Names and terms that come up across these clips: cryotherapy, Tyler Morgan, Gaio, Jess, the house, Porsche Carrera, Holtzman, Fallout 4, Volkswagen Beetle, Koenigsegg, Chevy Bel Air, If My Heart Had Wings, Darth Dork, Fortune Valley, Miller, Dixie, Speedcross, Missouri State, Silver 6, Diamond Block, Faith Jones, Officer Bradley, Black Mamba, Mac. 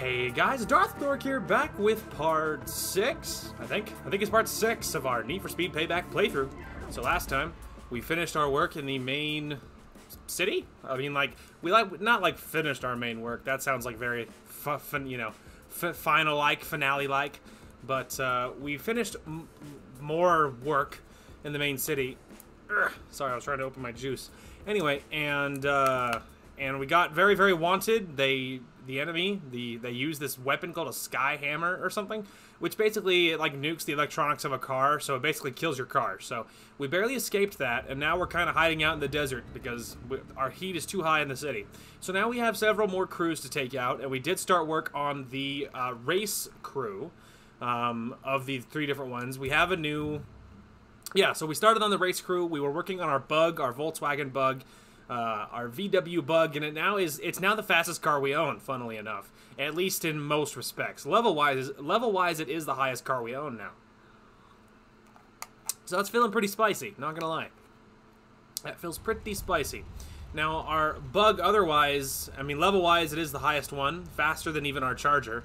Hey guys, Darth Dork here, back with part 6, I think it's part 6 of our Need for Speed Payback playthrough. So last time, we finished our work in the main city? I mean, like, we not finished our main work, that sounds like very, you know, final-like, finale-like. But we finished more work in the main city. Urgh, sorry, I was trying to open my juice. Anyway, and we got very, very wanted. The enemy, they use this weapon called a sky hammer or something, which basically it like nukes the electronics of a car, so it basically kills your car. So we barely escaped that, and now we're kind of hiding out in the desert because our heat is too high in the city. So now we have several more crews to take out, and we did start work on the race crew of the three different ones. We have a new... Yeah, so we started on the race crew. We were working on our bug, our Volkswagen bug, our VW bug, and it's now the fastest car we own, funnily enough, at least in most respects. Level wise, it is the highest car we own now. So that's feeling pretty spicy, not gonna lie. That feels pretty spicy. Now our bug, otherwise, I mean level wise, it is the highest one, faster than even our Charger,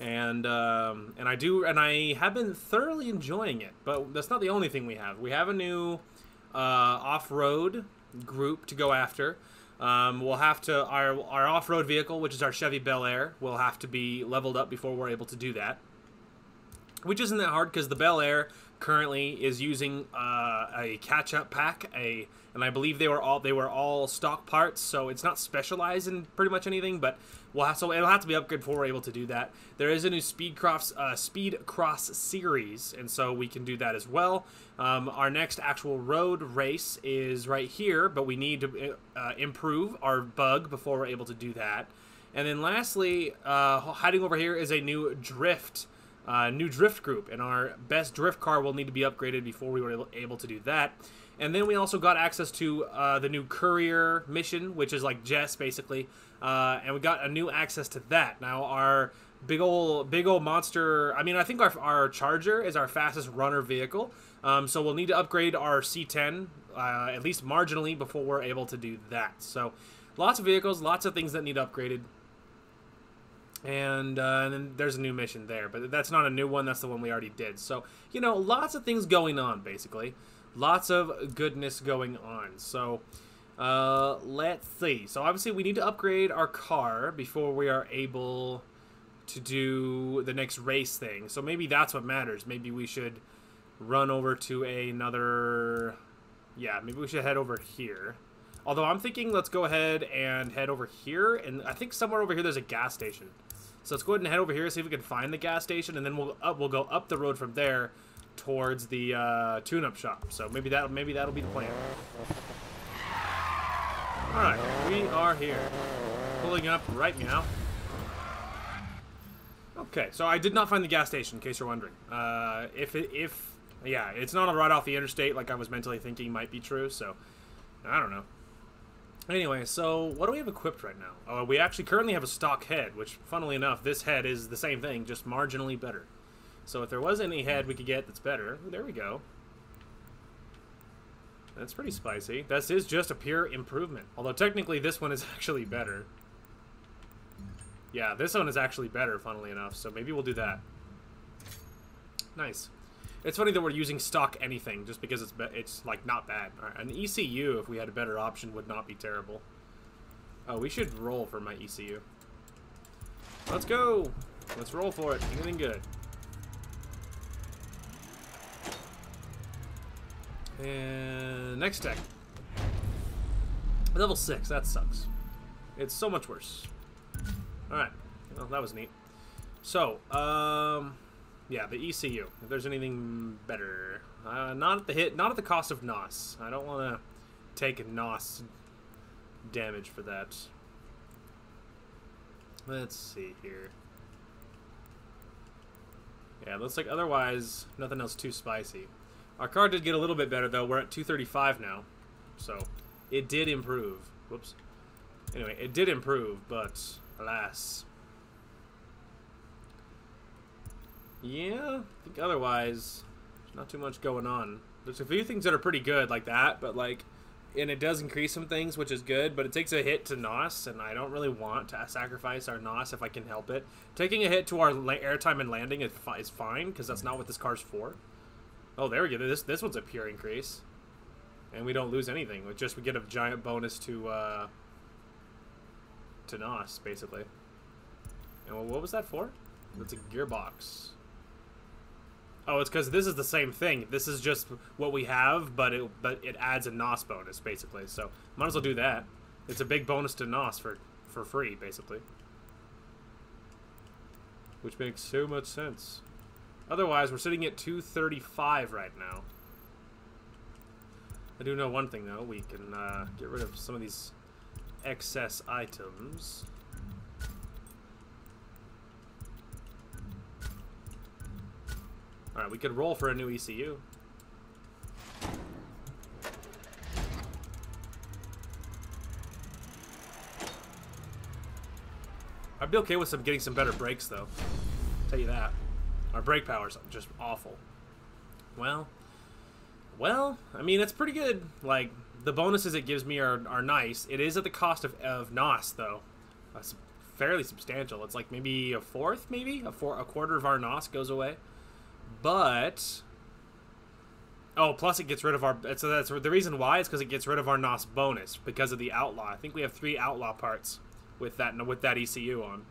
and I have been thoroughly enjoying it. But that's not the only thing we have. We have a new off-road group to go after. We'll have to our off-road vehicle, which is our Chevy Bel Air, will have to be leveled up before we're able to do that, which isn't that hard because the Bel Air currently is using a catch-up pack, and I believe they were all stock parts, so it's not specialized in pretty much anything. But it'll have to be upgraded before we're able to do that. There is a new Speedcross series, and so we can do that as well. Our next actual road race is right here, but we need to improve our bug before we're able to do that. And then lastly, hiding over here is a new drift group, and our best drift car will need to be upgraded before we were able to do that. And then we also got access to the new courier mission, which is like Jess basically, and we got a new access to that. Now our big old monster, I mean I think our Charger is our fastest runner vehicle, so we'll need to upgrade our C10 at least marginally before we're able to do that. So lots of vehicles, lots of things that need upgraded. And then there's a new mission there, but that's not a new one, that's the one we already did. So, you know, lots of things going on, basically. Lots of goodness going on. So, let's see. So, obviously, we need to upgrade our car before we are able to do the next race thing. So, maybe that's what matters. Maybe we should run over to another... Yeah, maybe we should head over here. Although, I'm thinking let's go ahead and head over here. And I think somewhere over here there's a gas station. So let's go ahead and head over here, see if we can find the gas station, and then we'll go up the road from there towards the tune-up shop. So maybe that'll be the plan. All right, we are here, pulling up right now. Okay, so I did not find the gas station, in case you're wondering. Yeah, it's not right off the interstate, like I was mentally thinking might be true. So I don't know. Anyway, so what do we have equipped right now? We actually currently have a stock head, which, funnily enough, this head is the same thing, just marginally better. So if there was any head we could get that's better, there we go. That's pretty spicy. This is just a pure improvement. Although technically this one is actually better. Yeah, this one is actually better, funnily enough, so maybe we'll do that. Nice. It's funny that we're using stock anything just because it's like not bad. All right, an ECU, if we had a better option, would not be terrible. Oh, we should roll for my ECU. Let's go. Let's roll for it. Anything good? And next tech. Level 6. That sucks. It's so much worse. All right. Well, that was neat. So, yeah, the ECU. If there's anything better, not at the cost of NOS. I don't want to take NOS damage for that. Let's see here. Yeah, looks like otherwise nothing else too spicy. Our car did get a little bit better though. We're at 235 now, so it did improve. Whoops. Anyway, it did improve, but alas. Yeah, I think otherwise, there's not too much going on. There's a few things that are pretty good like that, but like, and it does increase some things, which is good, but it takes a hit to NOS, and I don't really want to sacrifice our NOS if I can help it. Taking a hit to our airtime and landing is fine, because that's not what this car's for. Oh, there we go. This one's a pure increase. And we don't lose anything. It's just we get a giant bonus to NOS, basically. And what was that for? That's a gearbox. Oh, it's because this is the same thing. This is just what we have, but it adds a NOS bonus, basically. So might as well do that. It's a big bonus to NOS for free, basically. Which makes so much sense. Otherwise, we're sitting at 235 right now. I do know one thing, though. We can get rid of some of these excess items. Alright, we could roll for a new ECU. I'd be okay with getting some better brakes, though. I'll tell you that. Our brake power's just awful. Well, I mean, it's pretty good. Like, the bonuses it gives me are nice. It is at the cost of NOS, though. That's fairly substantial. It's like maybe a fourth, maybe? A quarter of our NOS goes away. But... oh, plus it gets rid of our... so that's the reason why is because it gets rid of our NOS bonus because of the Outlaw. I think we have 3 Outlaw parts with that ECU on.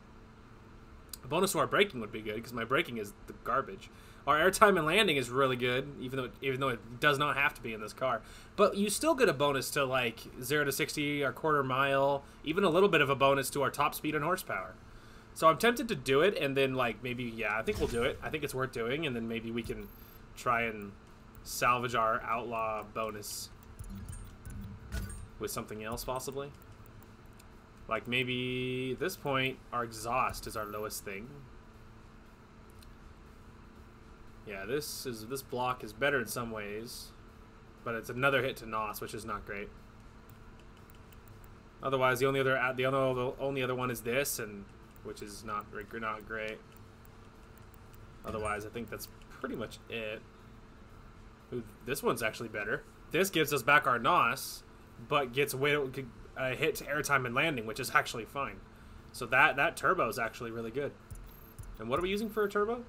A bonus to our braking would be good because my braking is the garbage. Our airtime and landing is really good, even though it does not have to be in this car. But you still get a bonus to, like, 0 to 60, our quarter mile, even a little bit of a bonus to our top speed and horsepower. So I'm tempted to do it, and then, like, maybe, yeah, I think we'll do it. I think it's worth doing, and then maybe we can try and salvage our Outlaw bonus with something else, possibly. Like, maybe at this point, our exhaust is our lowest thing. Yeah, this block is better in some ways, but it's another hit to NOS, which is not great. Otherwise, the only other one is this, and which is not great. Otherwise, I think that's pretty much it. Ooh, this one's actually better. This gives us back our NOS, but gets a hit to airtime and landing, which is actually fine. So that turbo is actually really good. And what are we using for a turbo?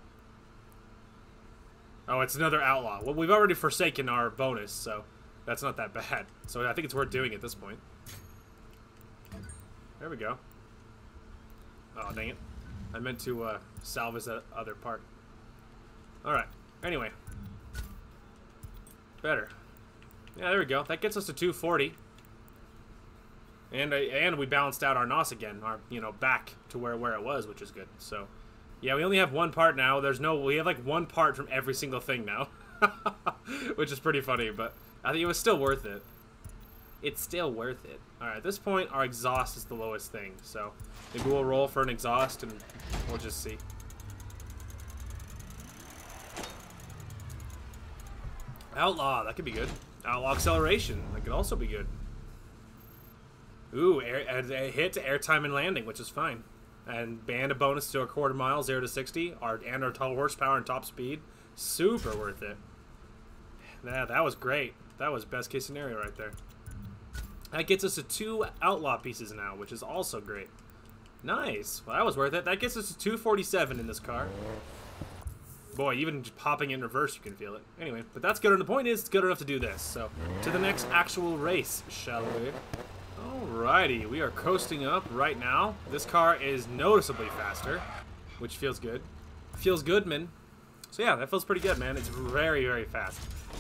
Oh, it's another Outlaw. Well, we've already forsaken our bonus, so that's not that bad. So I think it's worth doing at this point. There we go. Oh, dang it. I meant to salvage that other part. Alright. Anyway. Better. Yeah, there we go. That gets us to 240. And we balanced out our NOS again. Our, you know, back to where it was, which is good. So... yeah, we only have one part now. We have like one part from every single thing now. Which is pretty funny, but I think it was still worth it. It's still worth it. Alright, at this point, our exhaust is the lowest thing. So maybe we'll roll for an exhaust and we'll just see. Outlaw, that could be good. Outlaw acceleration, that could also be good. Ooh, a hit to airtime and landing, which is fine. And a bonus to a quarter mile, 0 to 60, and our total horsepower and top speed. Super worth it. Yeah, that was great. That was best case scenario right there. That gets us to 2 Outlaw pieces now, which is also great. Nice. Well, that was worth it. That gets us to 247 in this car. Boy, even just popping in reverse, you can feel it. Anyway, but that's good. And the point is, it's good enough to do this. So, to the next actual race, shall we? Alrighty, we are coasting up right now. This car is noticeably faster, which feels good. Feels good, man. So yeah, that feels pretty good, man. It's very, very fast.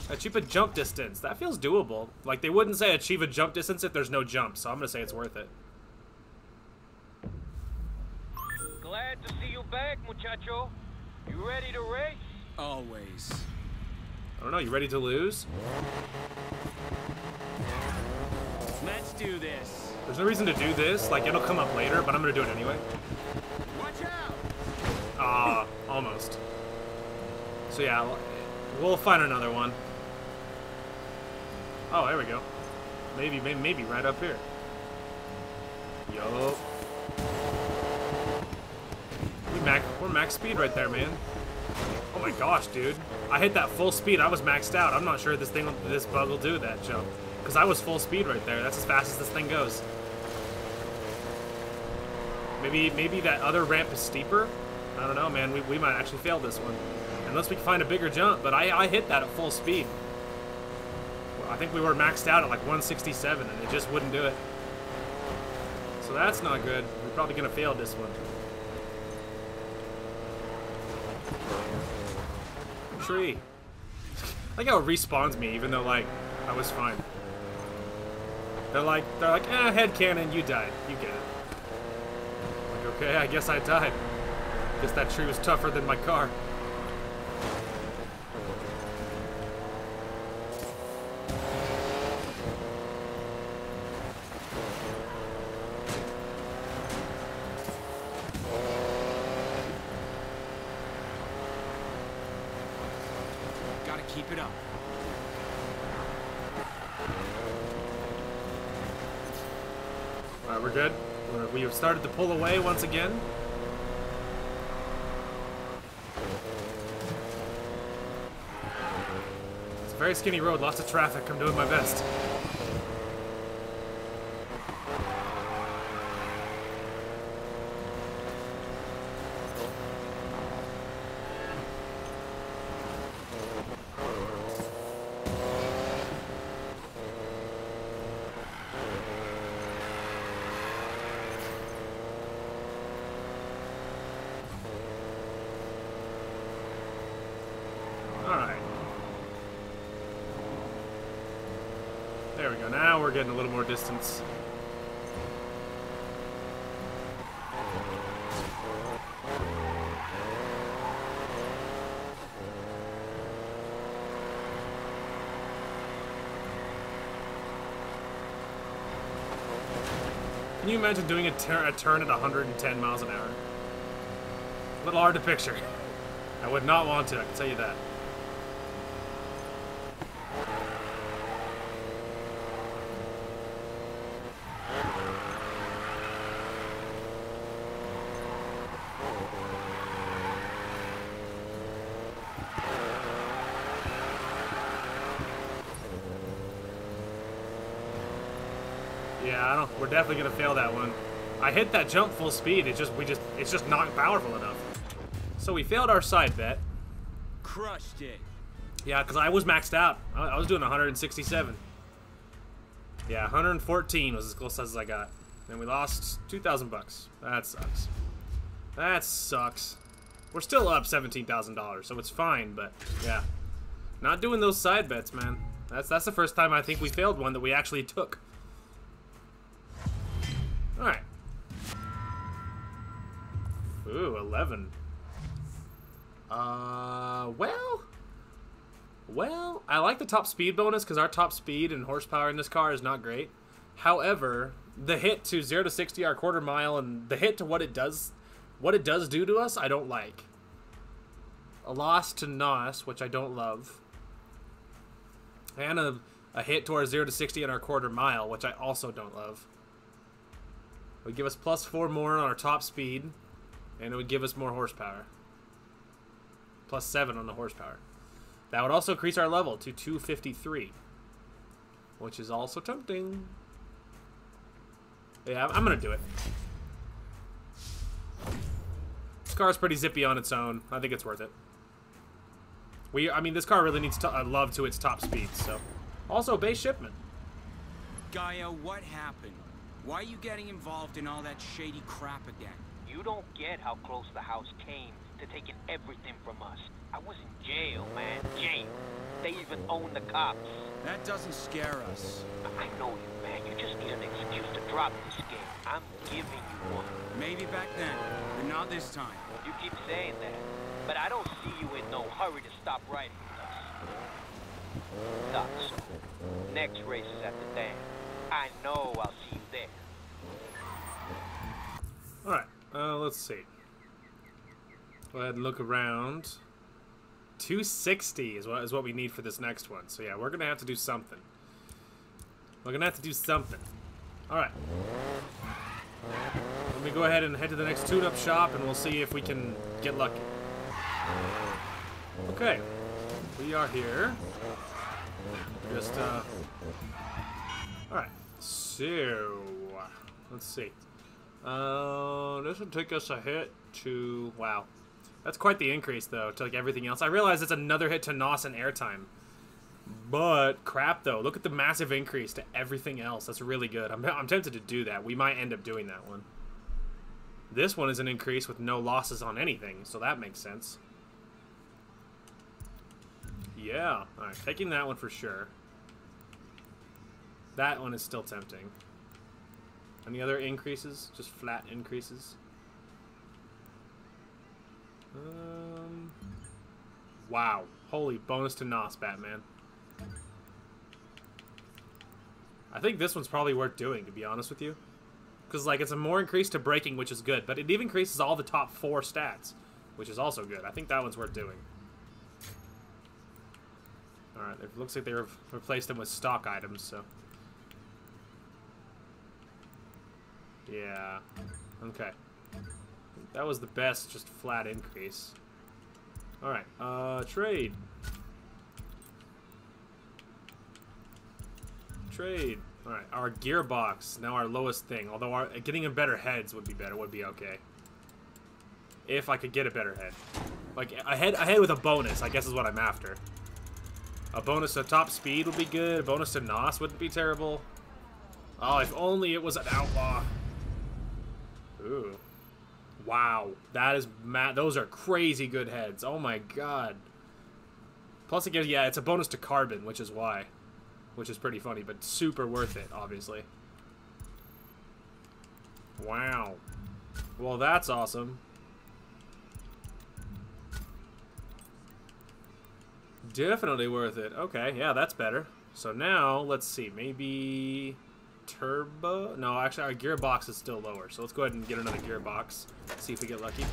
Achieve a jump distance. That feels doable. Like, they wouldn't say achieve a jump distance if there's no jump, so I'm going to say it's worth it. Glad to see you back, muchacho. You ready to race? Always. I don't know, you ready to lose? Let's do this. There's no reason to do this. Like, it'll come up later, but I'm going to do it anyway. Watch out! Almost. So, yeah, we'll find another one. Oh, there we go. Maybe right up here. Yo. We're max speed right there, man. Oh, my gosh, dude. I hit that full speed. I was maxed out. I'm not sure this bug will do that jump. Because I was full speed right there. That's as fast as this thing goes. Maybe that other ramp is steeper? I don't know, man. We might actually fail this one. Unless we can find a bigger jump, but I hit that at full speed. I think we were maxed out at like 167, and it just wouldn't do it. So that's not good. We're probably going to fail this one. Tree. I like how it respawns me, even though, like, I was fine. They're like, eh, headcanon, you died. You get it. Like, okay, I guess I died. Guess that tree was tougher than my car. Started to pull away once again. It's a very skinny road, lots of traffic. I'm doing my best. Getting a little more distance. Can you imagine doing a turn at 110 miles an hour? A little hard to picture. I would not want to, I can tell you that. We're definitely gonna fail that one. I hit that jump full speed. It's just not powerful enough. So we failed our side bet. Crushed it. Yeah, because I was maxed out. I was doing 167. Yeah, 114 was as close as I got. And we lost 2,000 bucks. That sucks. That sucks. We're still up $17,000, so it's fine. But yeah, not doing those side bets, man. That's the first time I think we failed one that we actually took. Alright. Ooh, 11. Well, I like the top speed bonus because our top speed and horsepower in this car is not great. However, the hit to 0 to 60, our quarter mile, and the hit to what it does do to us, I don't like. A loss to NOS, which I don't love. And a hit to our 0 to 60 and our quarter mile, which I also don't love. It would give us +4 more on our top speed, and it would give us more horsepower. +7 on the horsepower. That would also increase our level to 253, which is also tempting. Yeah, I'm going to do it. This car is pretty zippy on its own. I think it's worth it. I mean, this car really needs love to its top speed, so. Also, base shipment. Gaio, what happened? Why are you getting involved in all that shady crap again? You don't get how close the house came to taking everything from us. I was in jail, man. Jail. They even own the cops. That doesn't scare us. I know you, man. You just need an excuse to drop this game. I'm giving you one. Maybe back then, but not this time. You keep saying that, but I don't see you in no hurry to stop riding with us. Not so. Next race is at the dam. I know I'll see you there. Alright, let's see. Go ahead and look around. 260 is what we need for this next one. So yeah, we're going to have to do something. We're going to have to do something. Alright. Let me go ahead and head to the next tune-up shop and we'll see if we can get lucky. Okay. We are here. Just, Alright, so let's see. This would take us a hit to... Wow. That's quite the increase, though, to like everything else. I realize it's another hit to NOS and airtime. But, crap, though. Look at the massive increase to everything else. That's really good. I'm tempted to do that. We might end up doing that one. This one is an increase with no losses on anything, so that makes sense. Yeah. Alright, taking that one for sure. That one is still tempting. Any other increases? Just flat increases? Wow. Holy bonus to NOS, Batman. I think this one's probably worth doing, to be honest with you. Because, like, it's a more increase to braking, which is good. But it even increases all the top 4 stats, which is also good. I think that one's worth doing. Alright, it looks like they replaced them with stock items, so... Yeah. Okay. That was the best, just flat increase. Alright, trade. Trade. Alright, our gearbox, now our lowest thing. Although our, getting a better heads would be better, would be okay. If I could get a better head. Like, a head with a bonus, I guess is what I'm after. A bonus to top speed would be good. A bonus to NOS wouldn't be terrible. Oh, if only it was an outlaw. Ooh. Wow. That is mad. Those are crazy good heads. Oh my god. Plus, again, yeah, it's a bonus to carbon, which is why. Which is pretty funny, but super worth it, obviously. Wow. Well, that's awesome. Definitely worth it. Okay, yeah, that's better. So now, let's see, maybe turbo? No, actually, our gearbox is still lower, so let's go ahead and get another gearbox. See if we get lucky.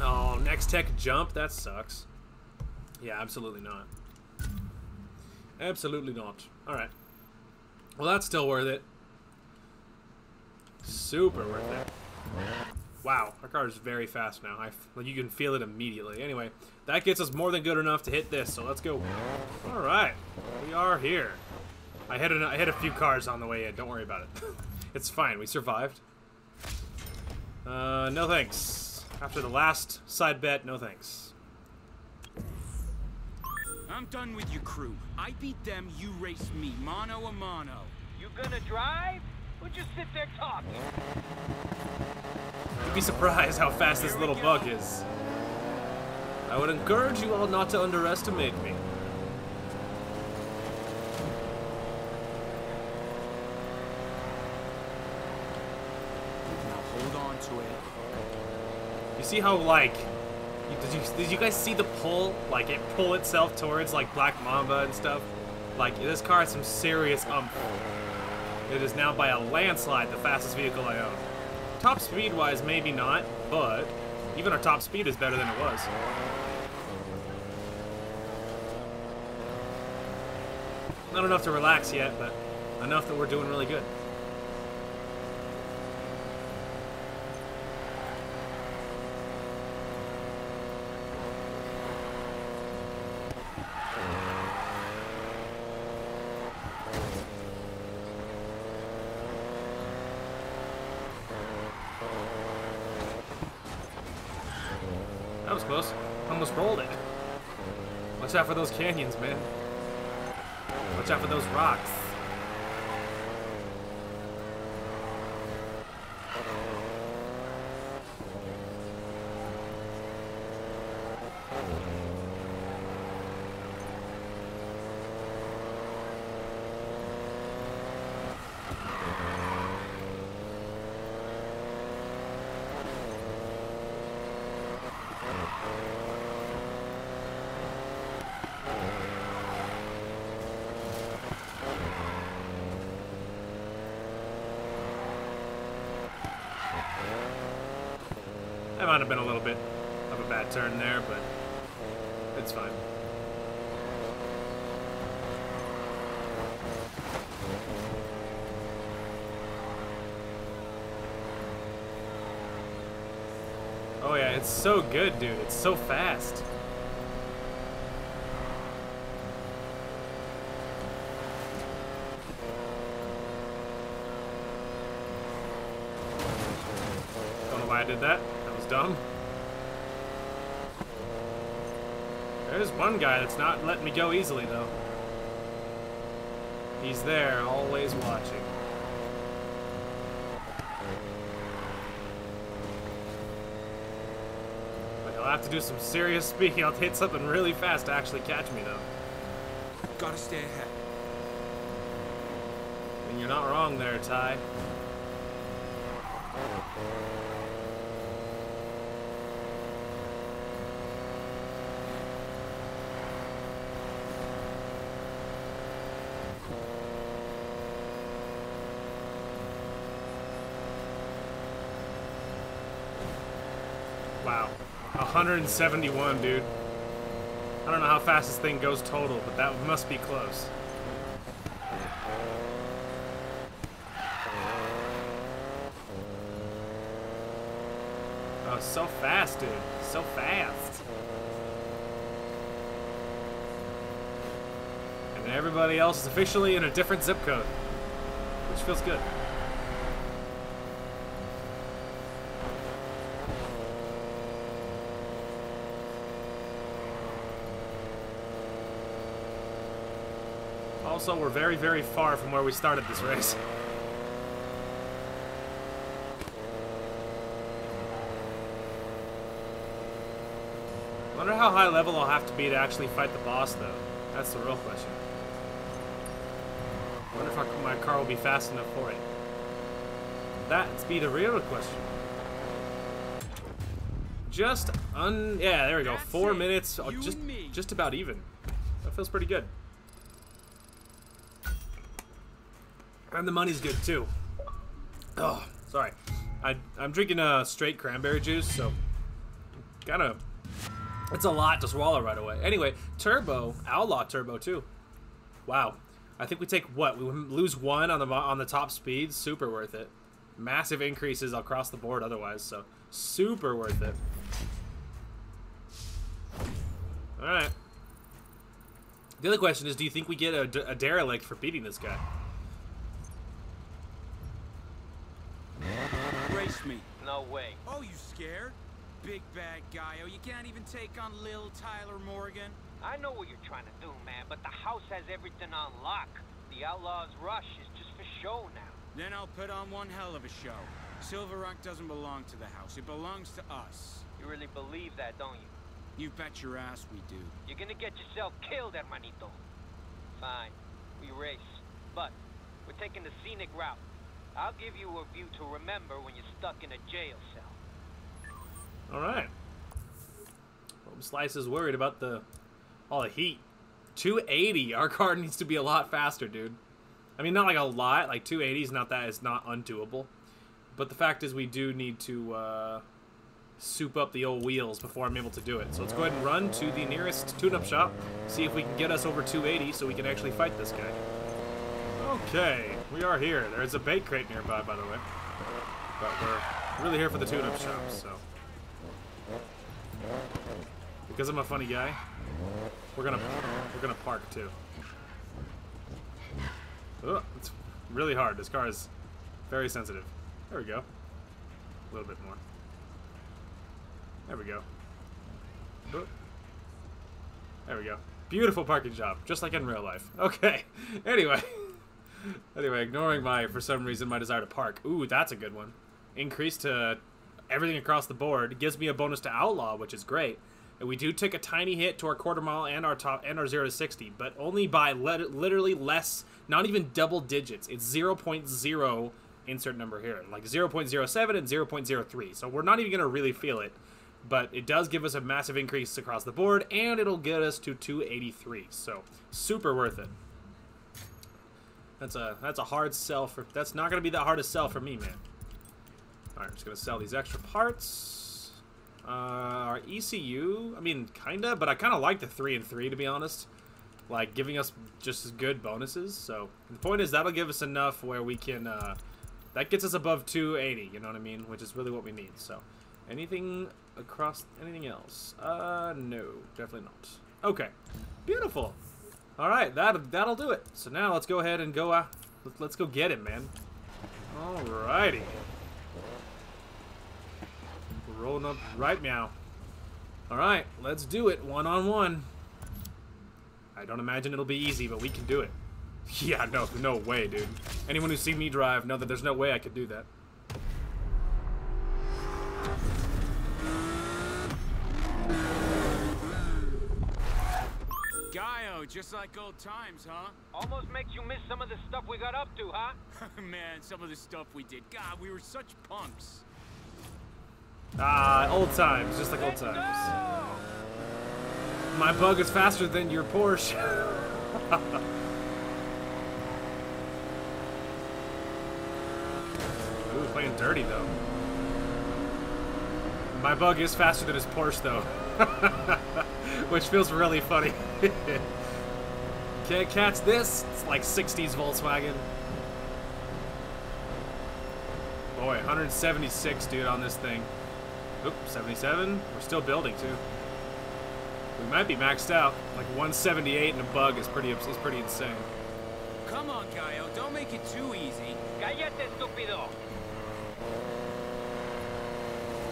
Oh, next tech jump? That sucks. Yeah, absolutely not. Absolutely not. Alright. Well, that's still worth it. Super worth it. Wow, our car is very fast now. You can feel it immediately. Anyway, that gets us more than good enough to hit this, so let's go. All right, we are here. I hit a few cars on the way in. Don't worry about it. It's fine. We survived. No thanks. After the last side bet, no thanks. I'm done with you, crew. I beat them. You race me, mano a mano. You gonna drive? We'll just sit there talking. You'd be surprised how fast this little bug is. I would encourage you all not to underestimate me. Now hold on to it. You see how, like, did you guys see the pull? Like, it pull itself towards, like, Black Mamba and stuff? Like, this car has some serious It is now by a landslide the fastest vehicle I own. Top speed-wise, maybe not, but even our top speed is better than it was. Not enough to relax yet, but enough that we're doing really good. Watch out for those canyons, man. Watch out for those rocks. Might have been a little bit of a bad turn there, but it's fine. Oh yeah, it's so good, dude. It's so fast. Don't know why I did that. That was dumb. There's one guy that's not letting me go easily, though. He's there, always watching. Like, I'll have to do some serious speed. I'll hit something really fast to actually catch me, though. Gotta stay ahead. And you're not wrong there, Ty. Wow, 171, dude. I don't know how fast this thing goes total, but that must be close. Oh, so fast, dude. So fast. And everybody else is officially in a different zip code, which feels good. Also, we're very, very far from where we started this race. I wonder how high level I'll have to be to actually fight the boss, though. That's the real question. I wonder if my car will be fast enough for it. That's be the real question. Yeah, there we go. 4 minutes, just about even. That feels pretty good. And the money's good too. Oh, sorry. I'm drinking straight cranberry juice, so it's a lot to swallow right away. Anyway, Turbo, Outlaw Turbo too. Wow. I think we take what? We lose one on the top speed. Super worth it. Massive increases across the board otherwise, so super worth it. All right. The other question is, do you think we get a derelict for beating this guy? Race me. No way. Oh, you scared? Big bad Gaio, you can't even take on Lil Tyler Morgan. I know what you're trying to do, man, but the house has everything on lock. The Outlaws' Rush is just for show now. Then I'll put on one hell of a show. Silver Rock doesn't belong to the house. It belongs to us. You really believe that, don't you? You bet your ass we do. You're gonna get yourself killed, hermanito. Fine. We race. But we're taking the scenic route. I'll give you a view to remember when you're stuck in a jail cell. All right. Well, Slice is worried about all the heat. 280. Our car needs to be a lot faster, dude. I mean, not like a lot. Like 280 is not undoable. But the fact is, we do need to soup up the old wheels before I'm able to do it. So let's go ahead and run to the nearest tune-up shop. See if we can get us over 280, so we can actually fight this guy. Okay, we are here. There's a bait crate nearby, by the way. But we're really here for the tune-up shop, so. Because I'm a funny guy, we're gonna park too. Oh, it's really hard. This car is very sensitive. There we go. A little bit more. There we go. Oh. There we go. Beautiful parking job, just like in real life. Okay. Anyway. Anyway, ignoring for some reason my desire to park. Ooh, that's a good one. Increase to everything across the board. It gives me a bonus to Outlaw, which is great. And we do take a tiny hit to our quarter mile and our 0 to 60, but only by literally less, not even double digits. It's 0.0 insert number here, like 0.07 and 0.03. So we're not even gonna really feel it, but it does give us a massive increase across the board, and it'll get us to 283. So super worth it. That's a hard sell for... That's not going to be the hardest sell for me, man. Alright, I'm just going to sell these extra parts. Our ECU... I mean, kinda, but I kind of like the 3 and 3, to be honest. Like, giving us just as good bonuses, so... The point is, that'll give us enough where we can... that gets us above 280, you know what I mean? Which is really what we need, so... Anything across, anything else? No, definitely not. Okay, beautiful. All right, that'll do it. So now let's go ahead and go out. Let's go get him, man. All righty. We're rolling up right now. All right, let's do it one-on-one. I don't imagine it'll be easy, but we can do it. Yeah, no way, dude. Anyone who's seen me drive know that there's no way I could do that. Gaio, just like old times, huh? Almost makes you miss some of the stuff we got up to, huh? Man, some of the stuff we did. God, we were such punks. Ah, old times, just like old times. No! My bug is faster than your Porsche. Ooh, playing dirty, though. My bug is faster than his Porsche, though. Which feels really funny. Can't catch this. It's like 60s Volkswagen. Boy, 176, dude, on this thing. Oops, 77. We're still building, too. We might be maxed out. Like 178 and a bug is pretty insane. Come on, Gaio. Don't make it too easy. Cállate, estúpido.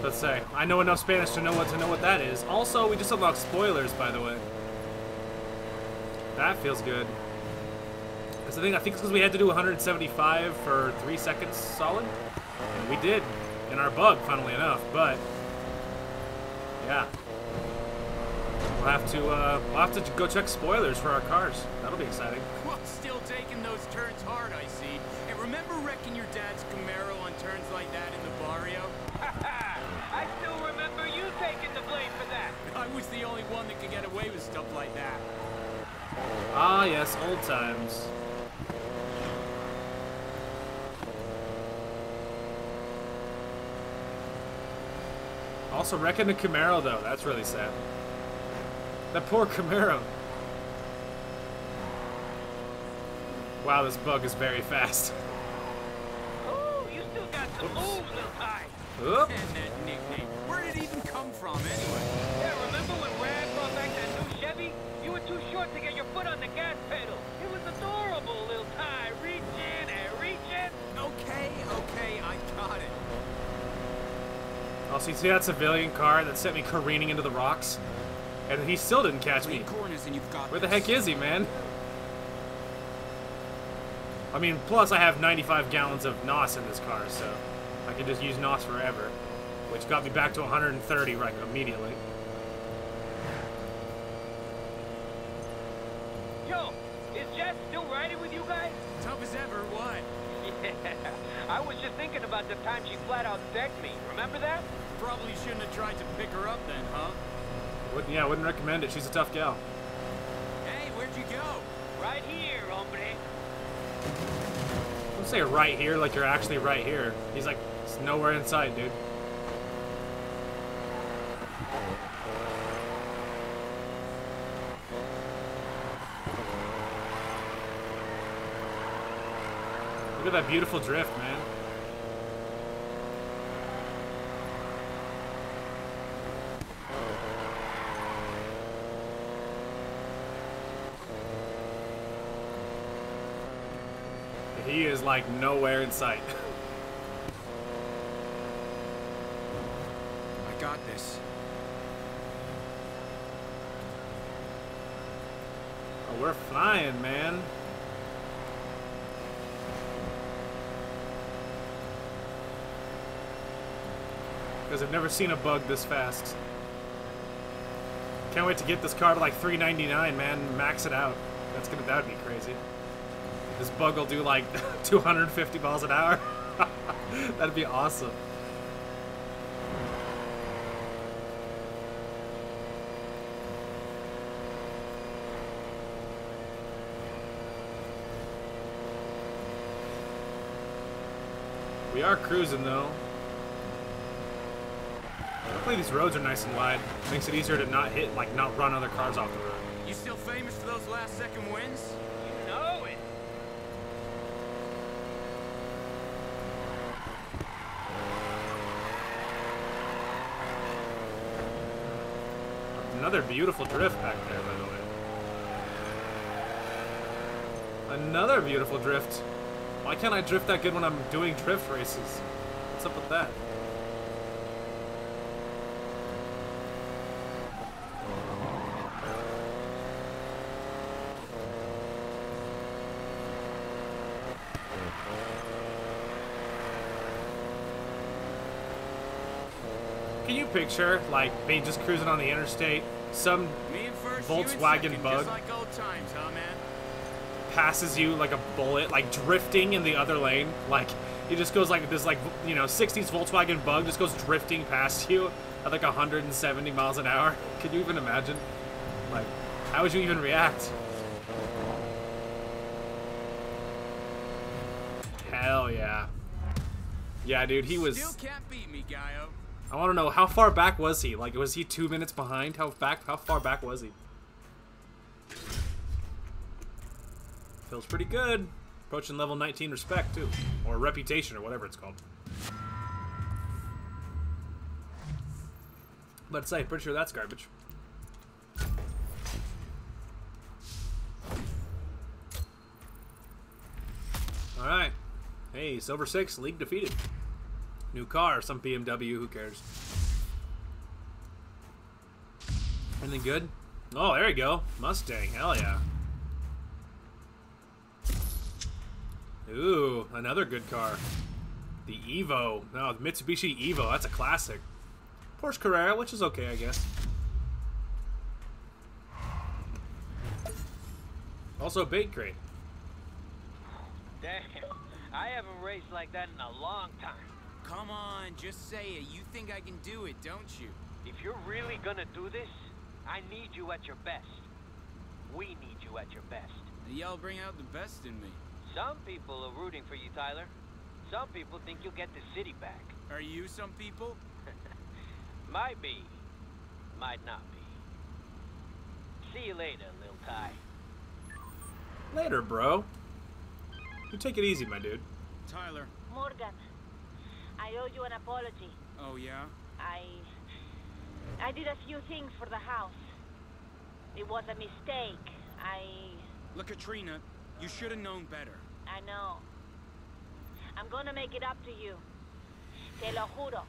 Let's say. I know enough Spanish to know what that is. Also, we just unlocked spoilers, by the way. That feels good. That's the thing. I think it's because we had to do 175 for 3 seconds solid. And we did. In our bug, funnily enough. But, yeah. We'll have to go check spoilers for our cars. That'll be exciting. Well, still taking those turns hard, I see. And remember wrecking your dad's Camaro on turns like that in the Barrio? I still remember you taking the blame for that. I was the only one that could get away with stuff like that. Ah, yes, old times. Also, wrecking the Camaro, though. That's really sad. That poor Camaro. Wow, this bug is very fast. Oh, you still got some moves, little guy. Oops. And that nickname. Where did it even come from, anyway? Yeah, remember when Rad brought back that new Chevy? You were too short to get your foot on the gas pedal. It was adorable, little Ty. Reaching and reaching. Okay, I got it. Oh, see that civilian car that sent me careening into the rocks? And he still didn't catch me. Where the heck is he, man? I mean, plus I have 95 gallons of NOS in this car, so I could just use NOS forever, which got me back to 130 right immediately. Yo, is Jess still riding with you guys? Tough as ever, what? Yeah, I was just thinking about the time she flat out decked me. Remember that? Probably shouldn't have tried to pick her up then, huh? Yeah, I wouldn't recommend it. She's a tough gal. Hey, where'd you go? Right here, hombre. Don't say right here like you're actually right here. He's like, it's nowhere inside, dude. Look at that beautiful drift, man. He is like nowhere in sight. I got this. Oh, we're flying, man. Because I've never seen a bug this fast. Can't wait to get this car to like 399, man. Max it out. That'd be crazy. This bug will do like 250 miles an hour. That'd be awesome. We are cruising though. Luckily these roads are nice and wide. Makes it easier to not run other cars off the road. You still famous for those last second wins? You know it. Another beautiful drift back there, by the way. Another beautiful drift. Why can't I drift that good when I'm doing drift races? What's up with that? Picture, like, me just cruising on the interstate, some Volkswagen bug passes you like a bullet, like drifting in the other lane, like it just goes like this, like, you know, 60s Volkswagen bug just goes drifting past you at like 170 miles an hour. Could you even imagine? Like, how would you even react? Hell yeah. Yeah, dude, he was... Still can't beat me, Gaio. I want to know, how far back was he? Like, was he 2 minutes behind? How far back was he? Feels pretty good. Approaching level 19 respect, too. Or reputation, or whatever it's called. Let's say, pretty sure that's garbage. Alright. Hey, Silver 6, League defeated. New car, some BMW, who cares? Anything good? Oh, there you go. Mustang, hell yeah. Ooh, another good car. The Evo. No, the Mitsubishi Evo, that's a classic. Porsche Carrera, which is okay, I guess. Also, bait crate. Damn, I haven't raced like that in a long time. Come on, just say it. You think I can do it, don't you? If you're really gonna do this, I need you at your best. We need you at your best. Y'all bring out the best in me. Some people are rooting for you, Tyler. Some people think you'll get the city back. Are you some people? Might be. Might not be. See you later, Lil Ty. Later, bro. You take it easy, my dude. Tyler. Morgan. I owe you an apology. Oh, yeah? I did a few things for the house. It was a mistake. Look, Katrina, you should have known better. I know. I'm gonna make it up to you. Te lo juro.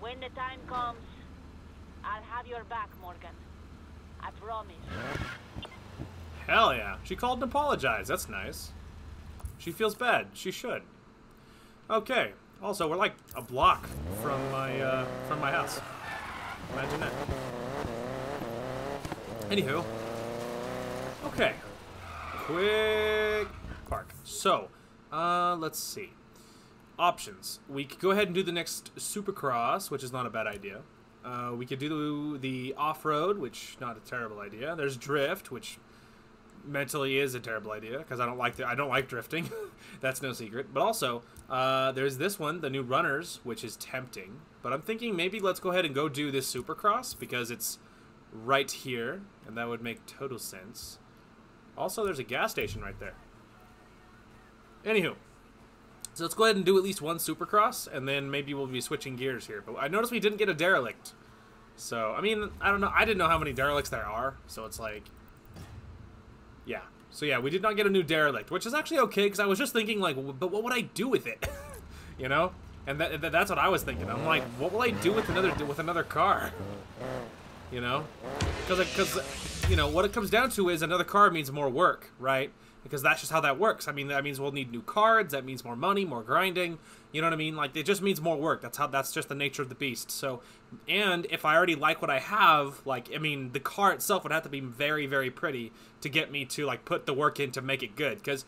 When the time comes, I'll have your back, Morgan. I promise. Hell yeah. She called and apologized. That's nice. She feels bad. She should. Okay. Also, we're like a block from my house. Imagine that. Anywho. Okay. Quick park. So, let's see. Options. We could go ahead and do the next Supercross, which is not a bad idea. We could do the off-road, which not a terrible idea. There's drift, which mentally is a terrible idea because I don't like drifting. That's no secret. But also, there's this one, the new Runners, which is tempting. But I'm thinking maybe let's go ahead and go do this Supercross because it's right here, and that would make total sense. Also, there's a gas station right there. Anywho, so let's go ahead and do at least one Supercross, and then maybe we'll be switching gears here. But I noticed we didn't get a derelict. So I mean, I don't know. I didn't know how many derelicts there are. So it's like. Yeah, so yeah, we did not get a new derelict, which is actually okay, because I was just thinking, like, but what would I do with it? You know? And that's what I was thinking. I'm like, what will I do with another car? You know? Because, you know, what it comes down to is another car means more work, right? Because that's just how that works. I mean, that means we'll need new cards, that means more money, more grinding, you know what I mean? Like, it just means more work. That's just the nature of the beast. So, and if I already like what I have, like, I mean, the car itself would have to be very, very pretty to get me to, like, put the work in to make it good. Because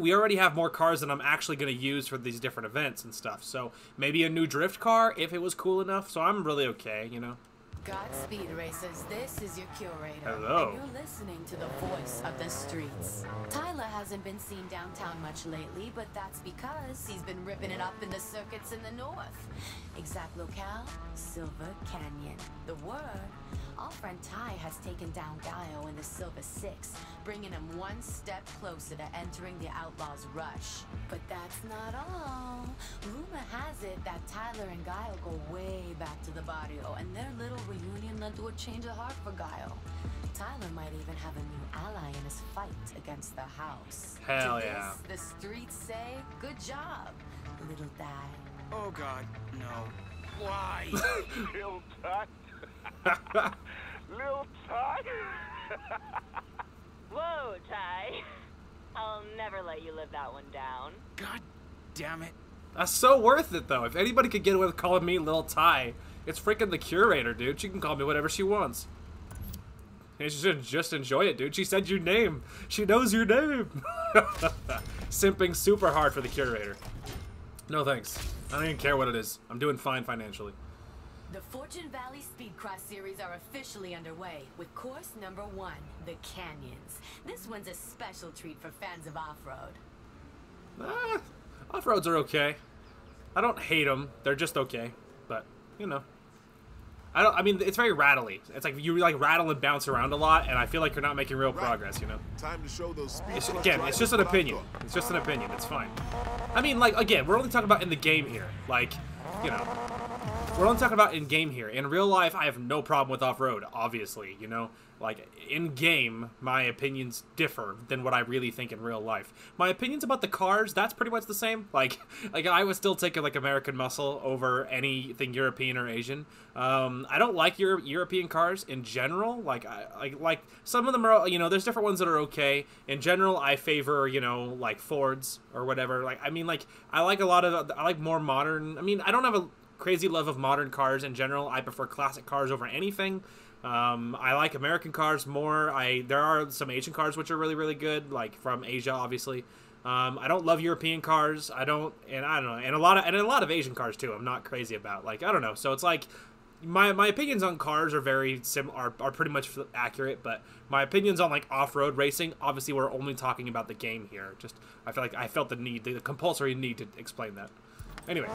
we already have more cars than I'm actually going to use for these different events and stuff. So, maybe a new drift car, if it was cool enough. So, I'm really okay, you know? Godspeed, racers. This is your curator. Hello. And you're listening to the voice of the streets. Tyler hasn't been seen downtown much lately, but that's because he's been ripping it up in the circuits in the north. Exact locale, Silver Canyon. The word, our friend Ty has taken down Gaio in the Silver 6, bringing him one step closer to entering the Outlaws' Rush. But that's not all. Rumor Rumor has it that Tyler and Gaio go way back to the Barrio, and their little reunion led to a change of heart for Gaio. Tyler might even have a new ally in his fight against the house. Hell yeah. The streets say, good job, little guy. Oh God, no. Why? Little tot. Little tot. Whoa, Ty. I'll never let you live that one down. God damn it. That's so worth it, though. If anybody could get away with calling me Little Ty, it's freaking the curator, dude. She can call me whatever she wants. And she should just enjoy it, dude. She said your name. She knows your name. Simping super hard for the curator. No thanks. I don't even care what it is. I'm doing fine financially. The Fortune Valley Speedcross series are officially underway with course number 1, the Canyons. This one's a special treat for fans of off-road. Off-roads are okay. I don't hate them. They're just okay. But, you know. I mean, it's very rattly. It's like you like rattle and bounce around a lot, and I feel like you're not making real progress, you know? Time to show those speeds. Again, it's just an opinion. It's just an opinion. It's fine. I mean, like, again, we're only talking about in the game here. Like, you know, we're only talking about in game here. In real life, I have no problem with off-road, obviously, you know? Like, in game, my opinions differ than what I really think in real life. My opinions about the cars, that's pretty much the same. Like I was still taking, like, American muscle over anything European or Asian. I don't like European cars in general. Like some of them are, you know, there's different ones that are okay. In general, I favor, you know, like, Fords or whatever. Like, I mean, like, I like more modern. I mean, I don't have a crazy love of modern cars in general. I prefer classic cars over anything. I like American cars more. There are some Asian cars which are really, really good, like from Asia, obviously. I don't love European cars. I don't know, and a lot of Asian cars too. I'm not crazy about. Like, I don't know. So it's like my opinions on cars are very are pretty much accurate, but my opinions on like off-road racing, obviously, we're only talking about the game here. Just I feel like I felt the need, the compulsory need to explain that. Anyway.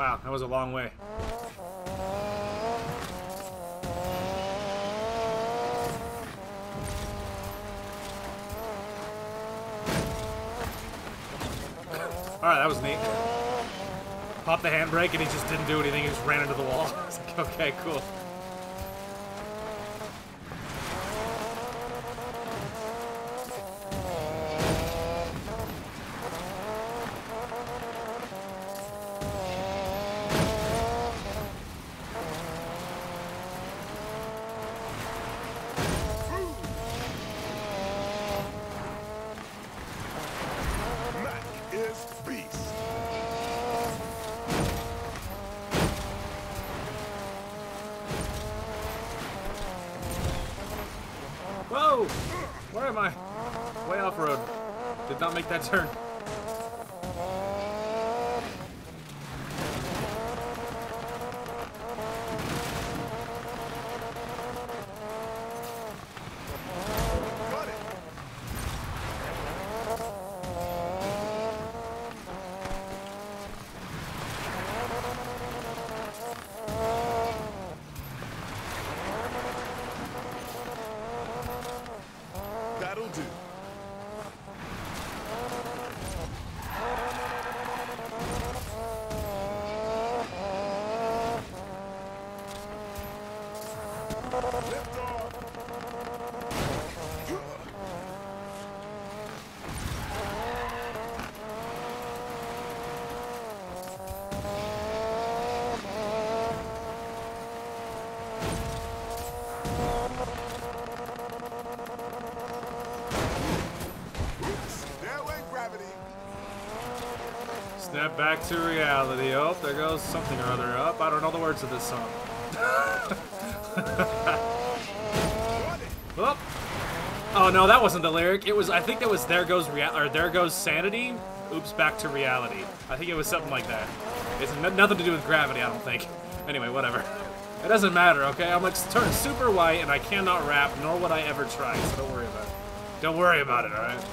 Wow, that was a long way. Alright, that was neat. Popped the handbrake and he just didn't do anything, he just ran into the wall. I was like, okay, cool. That turn. Snap back to reality. Oh, there goes something or other up. I don't know the words of this song. Oh. Oh no, that wasn't the lyric. It was, I think that was "There Goes or There Goes Sanity. Oops, back to reality." I think it was something like that. It's nothing to do with gravity, I don't think. Anyway, whatever. It doesn't matter, okay? I'm like turned super white, and I cannot rap, nor would I ever try. So don't worry about it. Don't worry about it, all right?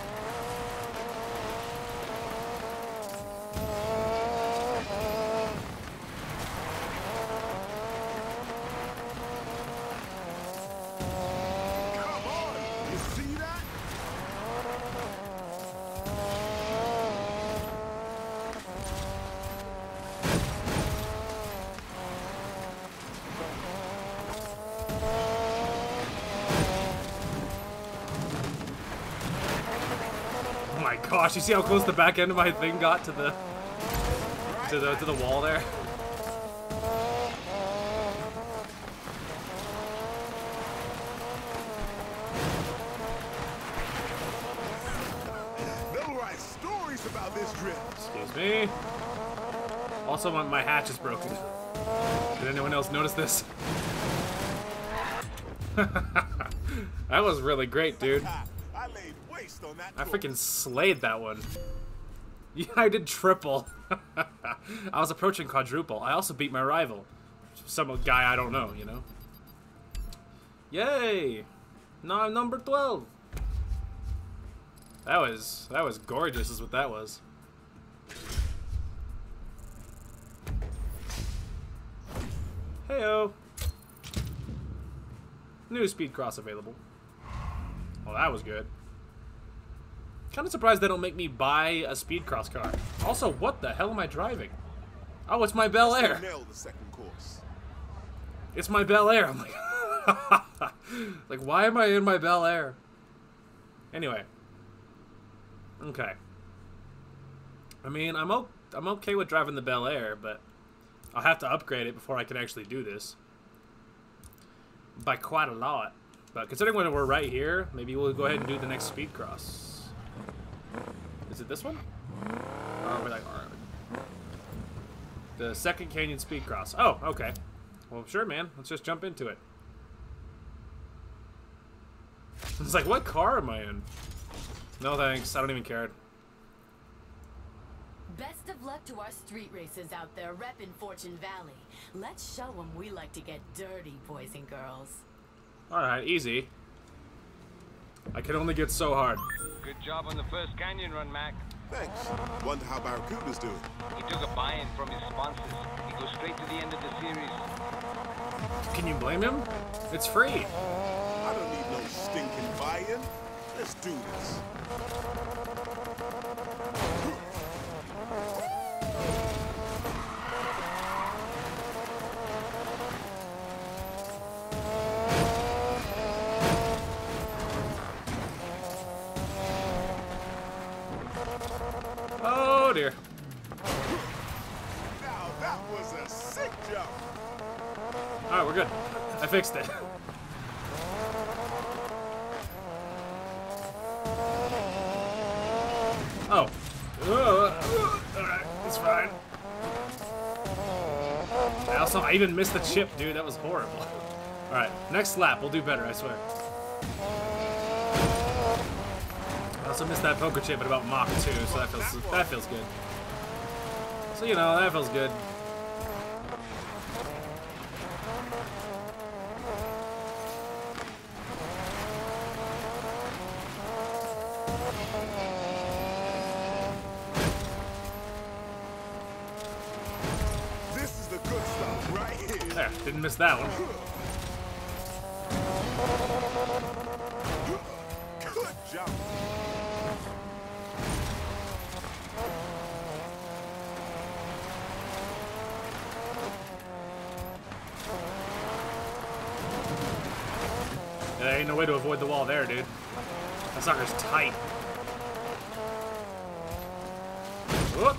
You see how close the back end of my thing got to the wall there? They'll write stories about this trip. Excuse me. Also, my hatch is broken. Did anyone else notice this? That was really great, dude. I freaking slayed that one. Yeah, I did triple. I was approaching quadruple. I also beat my rival. Some guy I don't know, you know? Yay! Now I'm number 12. That was gorgeous is what that was. Heyo. New Speedcross available. Well, that was good. Kind of surprised they don't make me buy a Speedcross car. Also, what the hell am I driving? Oh, it's my Bel Air. It's my Bel Air. I'm like, like, why am I in my Bel Air? Anyway, okay. I mean, I'm okay with driving the Bel Air, but I'll have to upgrade it before I can actually do this. By quite a lot. But considering when we're right here, maybe we'll go ahead and do the next Speedcross. Is it this one? Oh, we're like, the second Canyon Speedcross. Oh, okay. Well, sure, man. Let's just jump into it. It's like, what car am I in? No thanks. I don't even care. Best of luck to our street racers out there repping Fortune Valley. Let's show them we like to get dirty, boys and girls. All right, easy. I can only get so hard. Good job on the first canyon run, Mac. Thanks. Wonder how Barracuda's doing. He took a buy-in from his sponsors. He goes straight to the end of the series. Can you blame him? It's free. I don't need no stinking buy-in. Let's do this. I fixed it. Oh. Alright, it's fine. I also, I even missed the chip, dude. That was horrible. Alright, next lap. We'll do better, I swear. I also missed that poker chip at about Mach 2, so that feels good. So, you know, that feels good. Didn't miss that one. Good job. There ain't no way to avoid the wall there, dude. That sucker's tight. Whoop.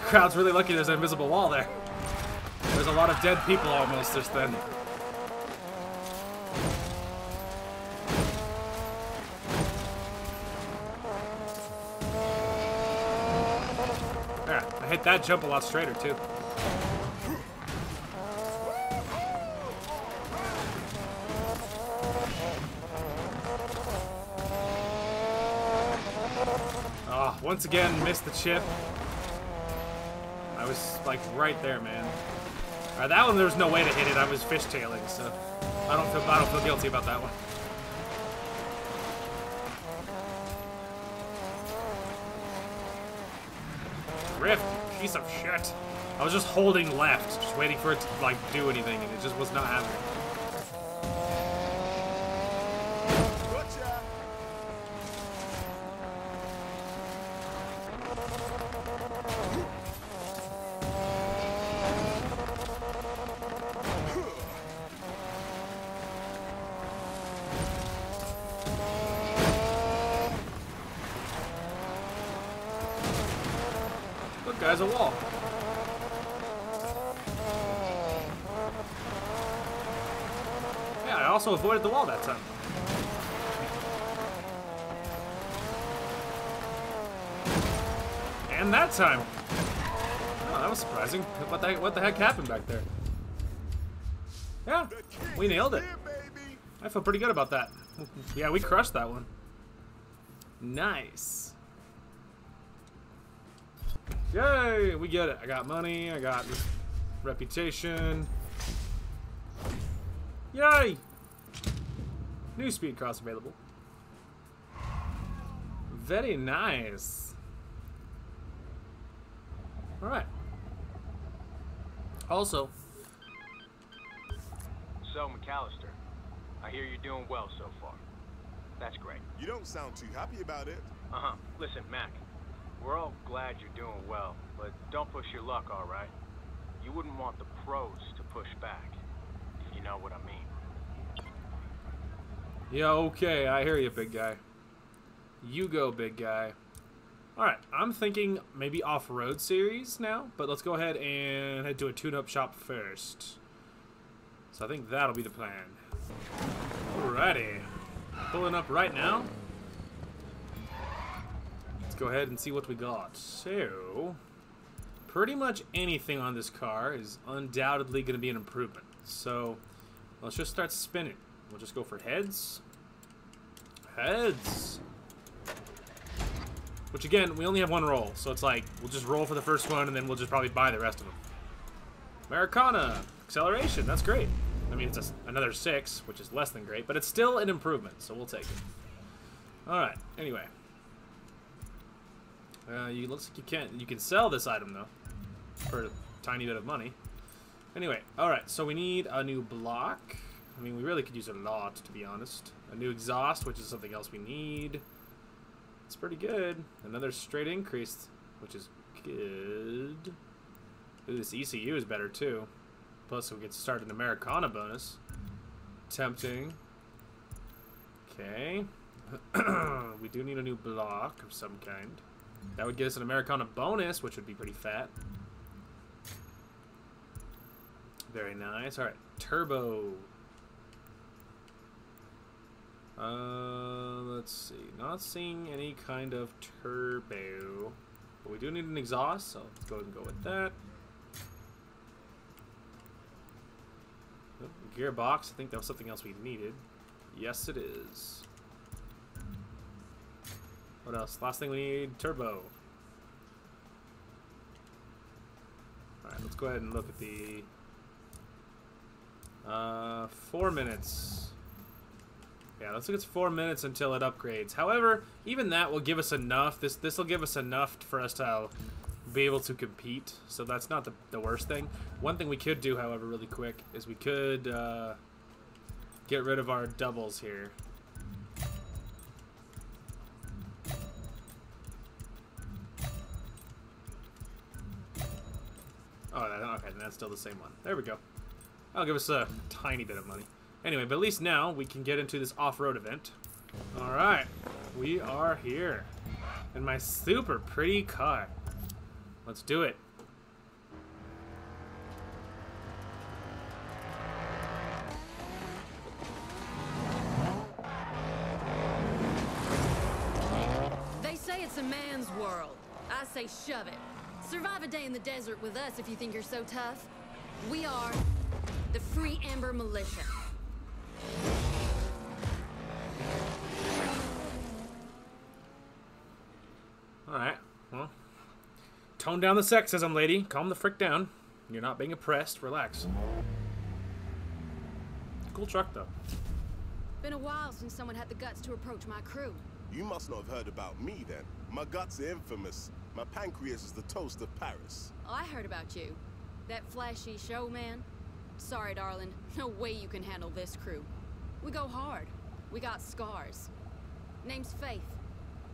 Crowd's really lucky there's an invisible wall there. There's a lot of dead people almost just then. hit that jump a lot straighter, too. Ah, oh, once again, missed the chip. I was, like, right there, man. All right, that one, there was no way to hit it. I was fishtailing, so I don't feel guilty about that one. Rift, piece of shit. I was just holding left, just waiting for it to, like, do anything, and it just was not happening. There's a wall. Yeah, I also avoided the wall that time. And that time. Oh, that was surprising. What the heck happened back there? Yeah, we nailed it. I feel pretty good about that. Yeah, we crushed that one. Nice. Yay, we get it. I got money, I got reputation. Yay! New Speedcross available. Very nice. Alright. Also. So, McAllister, I hear you're doing well so far. That's great. You don't sound too happy about it. Uh-huh. Listen, Mac. We're all glad you're doing well, but don't push your luck, all right? You wouldn't want the pros to push back, if you know what I mean. Yeah, okay, I hear you, big guy. You go, big guy. All right, I'm thinking maybe off-road series now, but let's go ahead and head to a tune-up shop first. So I think that'll be the plan. Alrighty, pulling up right now. Go ahead and see what we got. So, pretty much anything on this car is undoubtedly going to be an improvement. So, let's just start spinning. We'll just go for heads. Heads. Which, again, we only have one roll. So, it's like, we'll just roll for the first one, and then we'll just probably buy the rest of them. Americana. Acceleration. That's great. I mean, it's another 6, which is less than great. But it's still an improvement, so we'll take it. Alright. Anyway. You looks like you can sell this item though for a tiny bit of money. Anyway, all right. So we need a new block. I mean, we really could use a lot, to be honest. A new exhaust, which is something else we need. It's pretty good. Another straight increase, which is good. Ooh, this ECU is better too. Plus, we get to start an Americana bonus. Tempting. Okay. We do need a new block of some kind. That would get us an Americana bonus, which would be pretty fat. Very nice. Alright, turbo. Let's see. Not seeing any kind of turbo. But we do need an exhaust, so let's go ahead and go with that. Oh, gearbox. I think that was something else we needed. Yes, it is. What else? Last thing we need, turbo. Alright, let's go ahead and look at the 4 minutes. Yeah, let's look at 4 minutes until it upgrades. However, even that will give us enough. This will give us enough for us to be able to compete. So that's not the worst thing. One thing we could do, however, really quick is we could get rid of our doubles here. Oh, okay, then that's still the same one. There we go. That'll give us a tiny bit of money. Anyway, but at least now we can get into this off-road event. Alright, we are here. In my super pretty car. Let's do it. They say it's a man's world. I say shove it. Survive a day in the desert with us if you think you're so tough. We are the Free Ember Militia. Alright, well. Tone down the sexism, lady. Calm the frick down. You're not being oppressed. Relax. Cool truck, though. Been a while since someone had the guts to approach my crew. You must not have heard about me, then. My guts are infamous. My pancreas is the toast of Paris. Oh, I heard about you. That flashy showman. Sorry, darling. No way you can handle this crew. We go hard. We got scars. Name's Faith.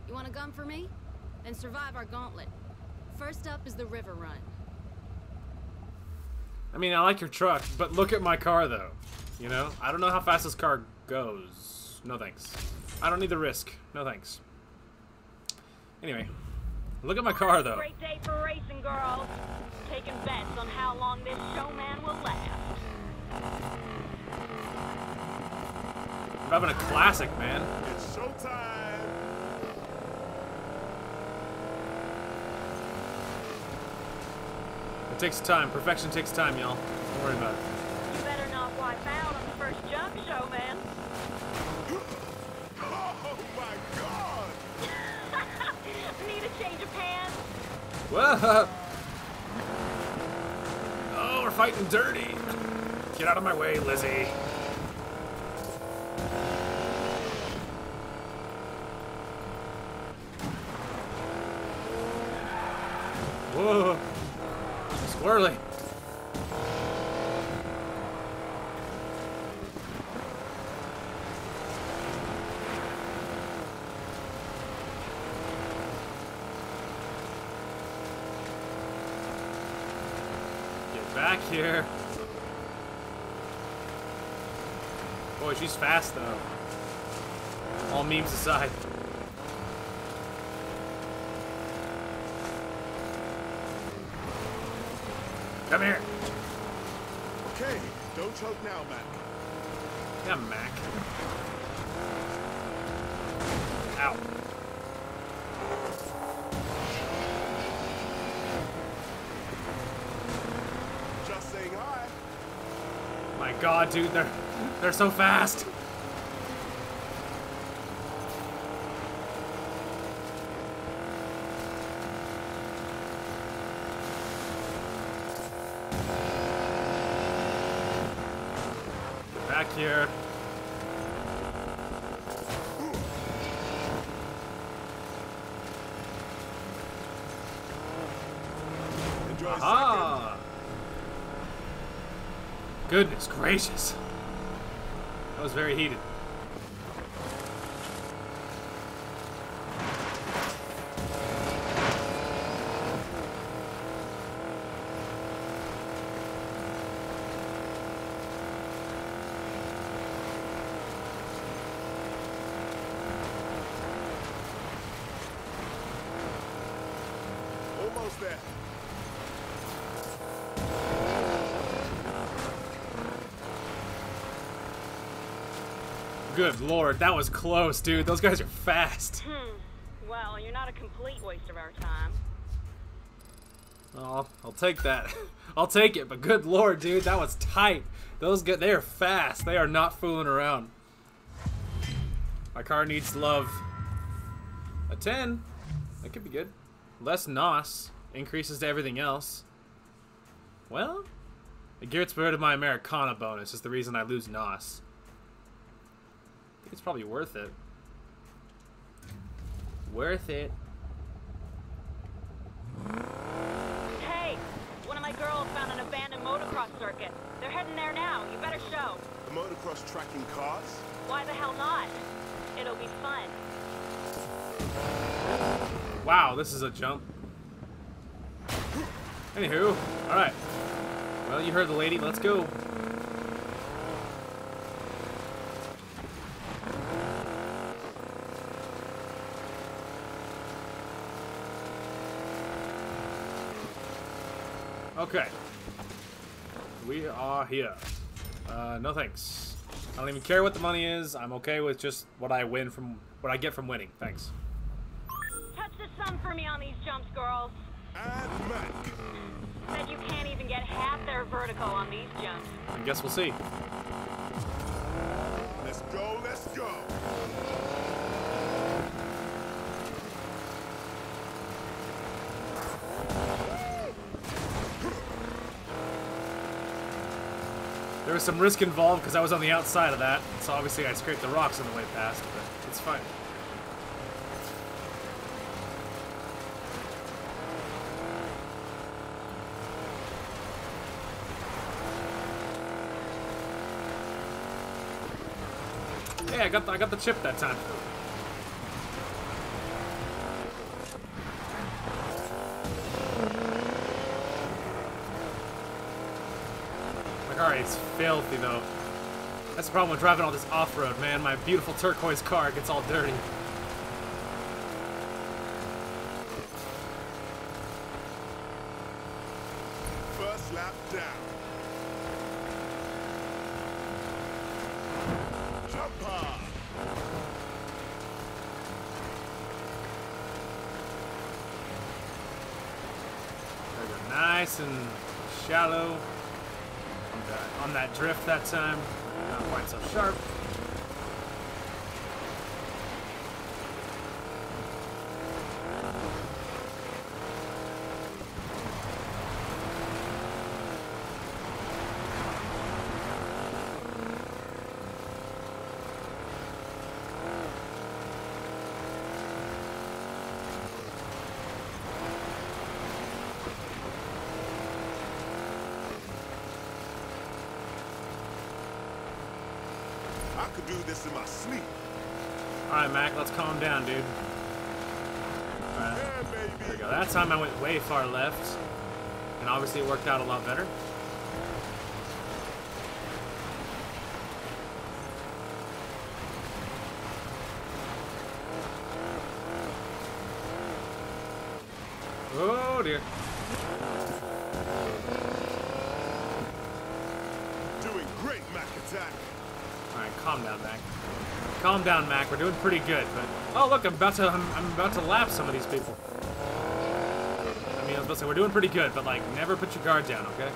You want a gun for me? And survive our gauntlet. First up is the river run. I mean, I like your truck, but look at my car, though. You know? I don't know how fast this car goes. No thanks. I don't need the risk. No thanks. Anyway. Look at my car, though. Great day for racing, girls. Taking bets on how long this showman will last. I'm having a classic, man. It's showtime. It takes time. Perfection takes time, y'all. Don't worry about it. You better not wipe out on the first jump, showman. Oh my god! Need a change of pants. Whoa! Oh, we're fighting dirty. Get out of my way, Lizzie. Whoa! Swirly. Get back here. Boy, she's fast though. All memes aside. Come here. Okay, don't choke now, Mac. Yeah, Mac. Ow. Just saying hi. My god, dude, they're so fast. Back here. Aha! Goodness gracious. That was very heated. Good lord, that was close, dude. Those guys are fast. Well, you're not a complete waste of our time. Oh, I'll take that. I'll take it, but good lord, dude, that was tight. Those guys, they are fast. They are not fooling around. My car needs love. A 10. That could be good. Less NOS. Increases to everything else. Well, it gets rid of my Americana bonus is the reason I lose NOS. It's probably worth it. Worth it. Hey, one of my girls found an abandoned motocross circuit. They're heading there now. You better show. The motocross tracking cars? Why the hell not? It'll be fun. Wow, this is a jump. Anywho, alright. Well, you heard the lady. Let's go. Okay, we are here. No thanks. I don't even care what the money is. I'm okay with just what I win from what I get from winning. Thanks. Touch the sun for me on these jumps, girls. and Mac. Bet you can't even get half their vertical on these jumps. I guess we'll see. Let's go, let's go. There was some risk involved because I was on the outside of that, so obviously I scraped the rocks on the way past, but it's fine. Hey, I got the chip that time. My car is filthy though. That's the problem with driving all this off-road, man. My beautiful turquoise car gets all dirty. First lap down. Nice and shallow on that drift that time. Not quite so sharp. Do this in my sleep. All right, Mac, let's calm down, dude. All right, there we go. That time I went way far left, and obviously it worked out a lot better. Oh dear. Doing great, Mac attack. Alright, calm down, Mac. Calm down, Mac. We're doing pretty good, but oh look, I'm about to lap some of these people. I mean, I was about to say we're doing pretty good, but like never put your guard down, okay?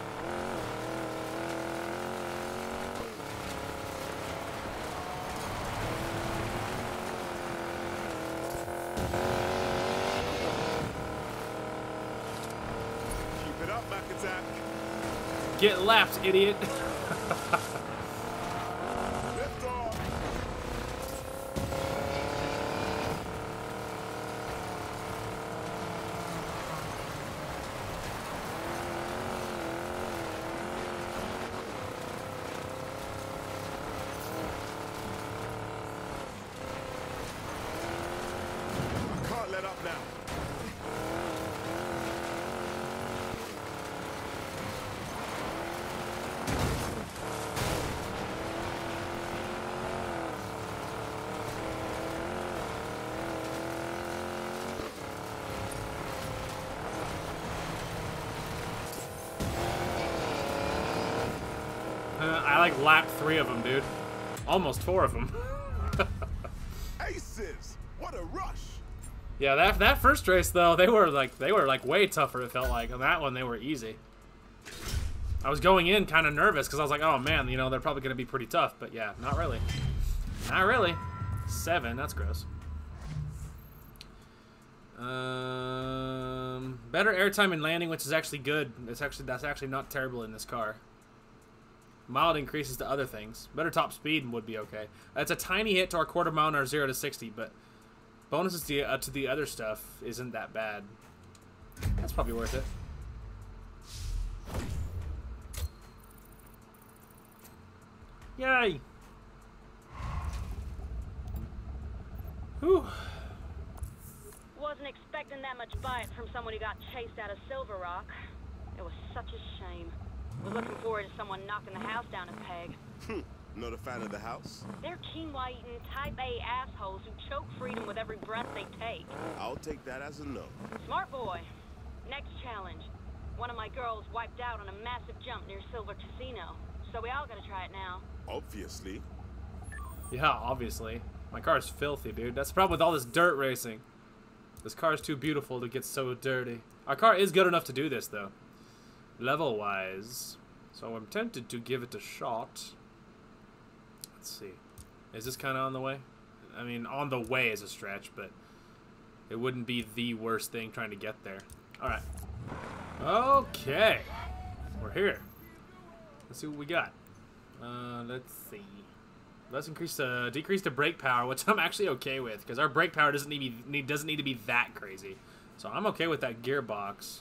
Keep it up, Mac attack. Get lapped, idiot. I like lapped 3 of them, dude. Almost 4 of them. Aces! What a rush! Yeah, that first race though, they were like way tougher. It felt like on that one they were easy. I was going in kind of nervous because I was like, oh man, you know they're probably gonna be pretty tough, but yeah, not really. Not really. 7, that's gross. Better airtime and landing, which is actually good. That's actually not terrible in this car. Mild increases to other things. Better top speed would be okay. That's a tiny hit to our quarter mile and our 0 to 60, but bonuses to the other stuff isn't that bad. That's probably worth it. Yay! Whew. Wasn't expecting that much bite from someone who got chased out of Silver Rock. It was such a shame. Was looking forward to someone knocking the house down a peg. Not a fan of the house? They're quinoa-eating, type-A assholes who choke freedom with every breath they take. I'll take that as a no. Smart boy. Next challenge. One of my girls wiped out on a massive jump near Silver Casino, so we all gotta try it now. Obviously. Yeah, obviously. My car's filthy, dude. That's the problem with all this dirt racing. This car is too beautiful to get so dirty. Our car is good enough to do this, though. Level-wise. So I'm tempted to give it a shot. Let's see. Is this kind of on the way? I mean, on the way is a stretch, but it wouldn't be the worst thing trying to get there. Alright. Okay. We're here. Let's see what we got. Let's see. Let's decrease the brake power, which I'm actually okay with, because our brake power doesn't need to be that crazy. So I'm okay with that gearbox.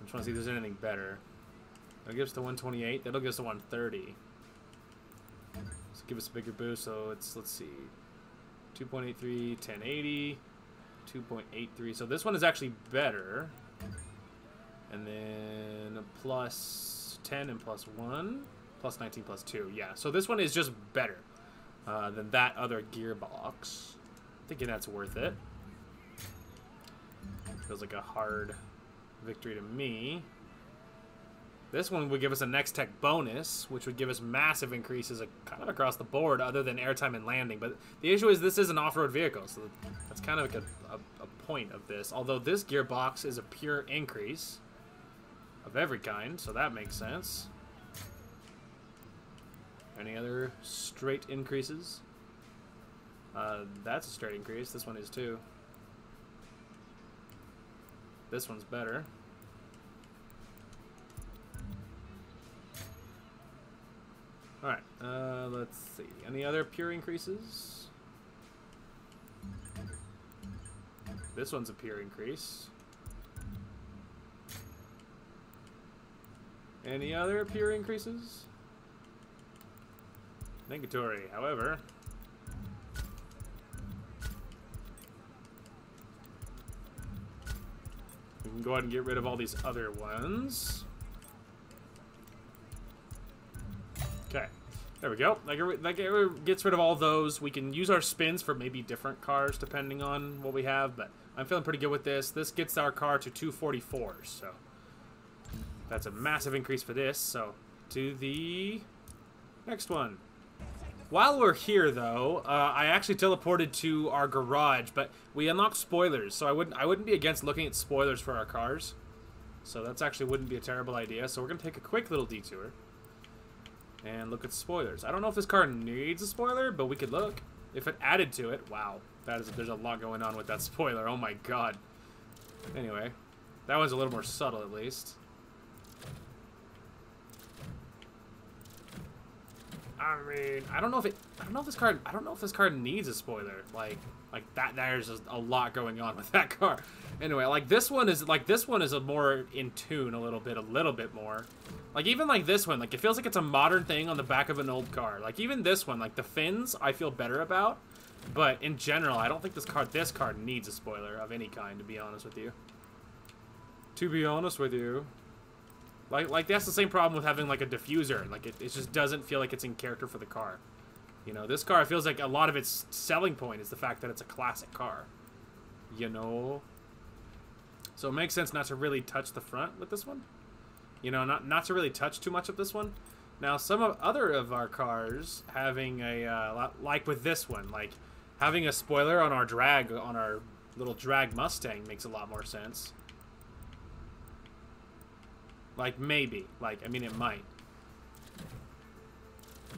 I just want to see if there's anything better. That'll give us to 128. That'll give us to 130. So give us a bigger boost. So it's, let's see, 2.83, 1080, 2.83. So this one is actually better. And then a plus 10 and plus 1. Plus 19, plus 2. Yeah, so this one is just better than that other gearbox. I'm thinking that's worth it. Feels like a hard victory to me. This one would give us a next tech bonus, which would give us massive increases kind of across the board other than airtime and landing. But the issue is this is an off-road vehicle, so that's kind of like a point of this. Although this gearbox is a pure increase of every kind, so that makes sense. Any other straight increases? That's a straight increase. This one is too. This one's better. Alright, let's see. Any other pure increases? This one's a pure increase. Any other pure increases? Negatory, however. We can go ahead and get rid of all these other ones. Okay, there we go. Like it gets rid of all those. We can use our spins for maybe different cars depending on what we have, but I'm feeling pretty good with this. This gets our car to 244, so that's a massive increase for this. So to the next one. While we're here, though, I actually teleported to our garage, but we unlocked spoilers, so I wouldn't be against looking at spoilers for our cars. So that's actually wouldn't be a terrible idea. So we're gonna take a quick little detour and look at spoilers. I don't know if this car needs a spoiler, but we could look. If it added to it, wow, there's a lot going on with that spoiler. Oh my god. Anyway, that one's a little more subtle at least. I mean, I don't know if this car needs a spoiler. Like that, there's just a lot going on with that car. Anyway, like this one is a more in tune a little bit more. Like even like this one, like it feels like it's a modern thing on the back of an old car. Like even this one, like the fins, I feel better about. But in general, I don't think this car needs a spoiler of any kind, to be honest with you. Like that's the same problem with having like a diffuser. Like it just doesn't feel like it's in character for the car. You know, this car feels like a lot of its selling point is the fact that it's a classic car. You know? So it makes sense not to really touch the front with this one. You know, not to really touch too much of this one. Now, other of our cars having a, like with this one, like having a spoiler on our little drag Mustang makes a lot more sense. Like, maybe. Like, I mean, it might.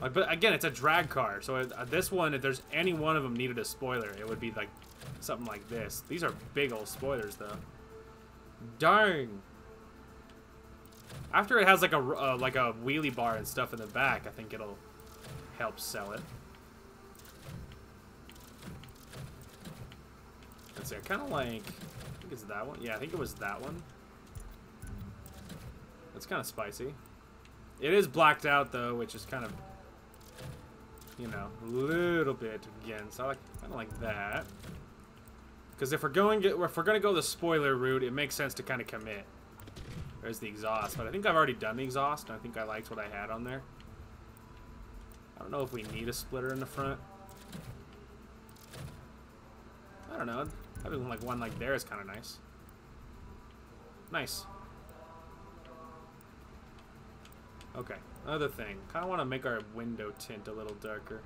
Like, but again, it's a drag car. So this one, if there's any one of them needed a spoiler, it would be like something like this. These are big old spoilers, though. Dang. After it has like a wheelie bar and stuff in the back, I think it'll help sell it. Let's see, I kind of like... I think it's that one. Yeah, I think it was that one. It's kind of spicy. It is blacked out though, which is kind of, you know, a little bit against. So I don't like that. Because if we're gonna go the spoiler route, it makes sense to kind of commit. There's the exhaust, but I think I've already done the exhaust, and I think I liked what I had on there. I don't know if we need a splitter in the front. I don't know. Having like one like there is kind of nice. Nice. Okay, another thing. Kind of want to make our window tint a little darker.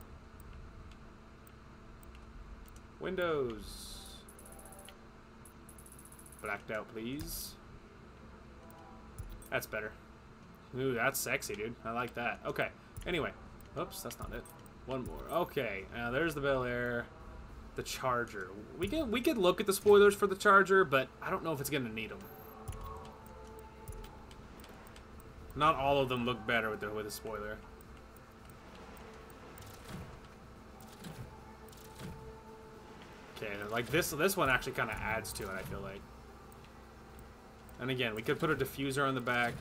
Windows. Blacked out, please. That's better. Ooh, that's sexy, dude. I like that. Okay. Anyway. Oops, that's not it. One more. Okay. Now, there's the Bel Air. The Charger. We could look at the spoilers for the Charger, but I don't know if it's going to need them. Not all of them look better with a spoiler. Okay, like this one actually kind of adds to it, I feel like. And again, we could put a diffuser on the back.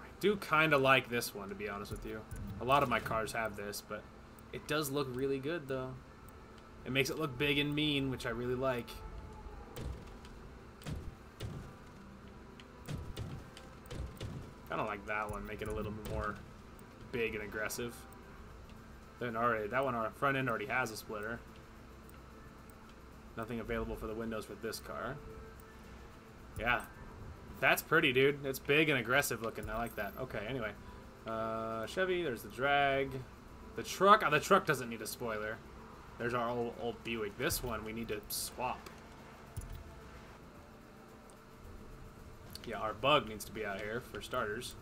I do kind of like this one, to be honest with you. A lot of my cars have this, but it does look really good, though. It makes it look big and mean, which I really like. Kind of like that one, make it a little bit more big and aggressive. Then already that one, our front end already has a splitter. Nothing available for the windows with this car. Yeah, that's pretty, dude. It's big and aggressive looking. I like that. Okay, anyway, Chevy. There's the drag. The truck. Oh, the truck doesn't need a spoiler. There's our old Buick. This one we need to swap. Yeah, our bug needs to be out here for starters,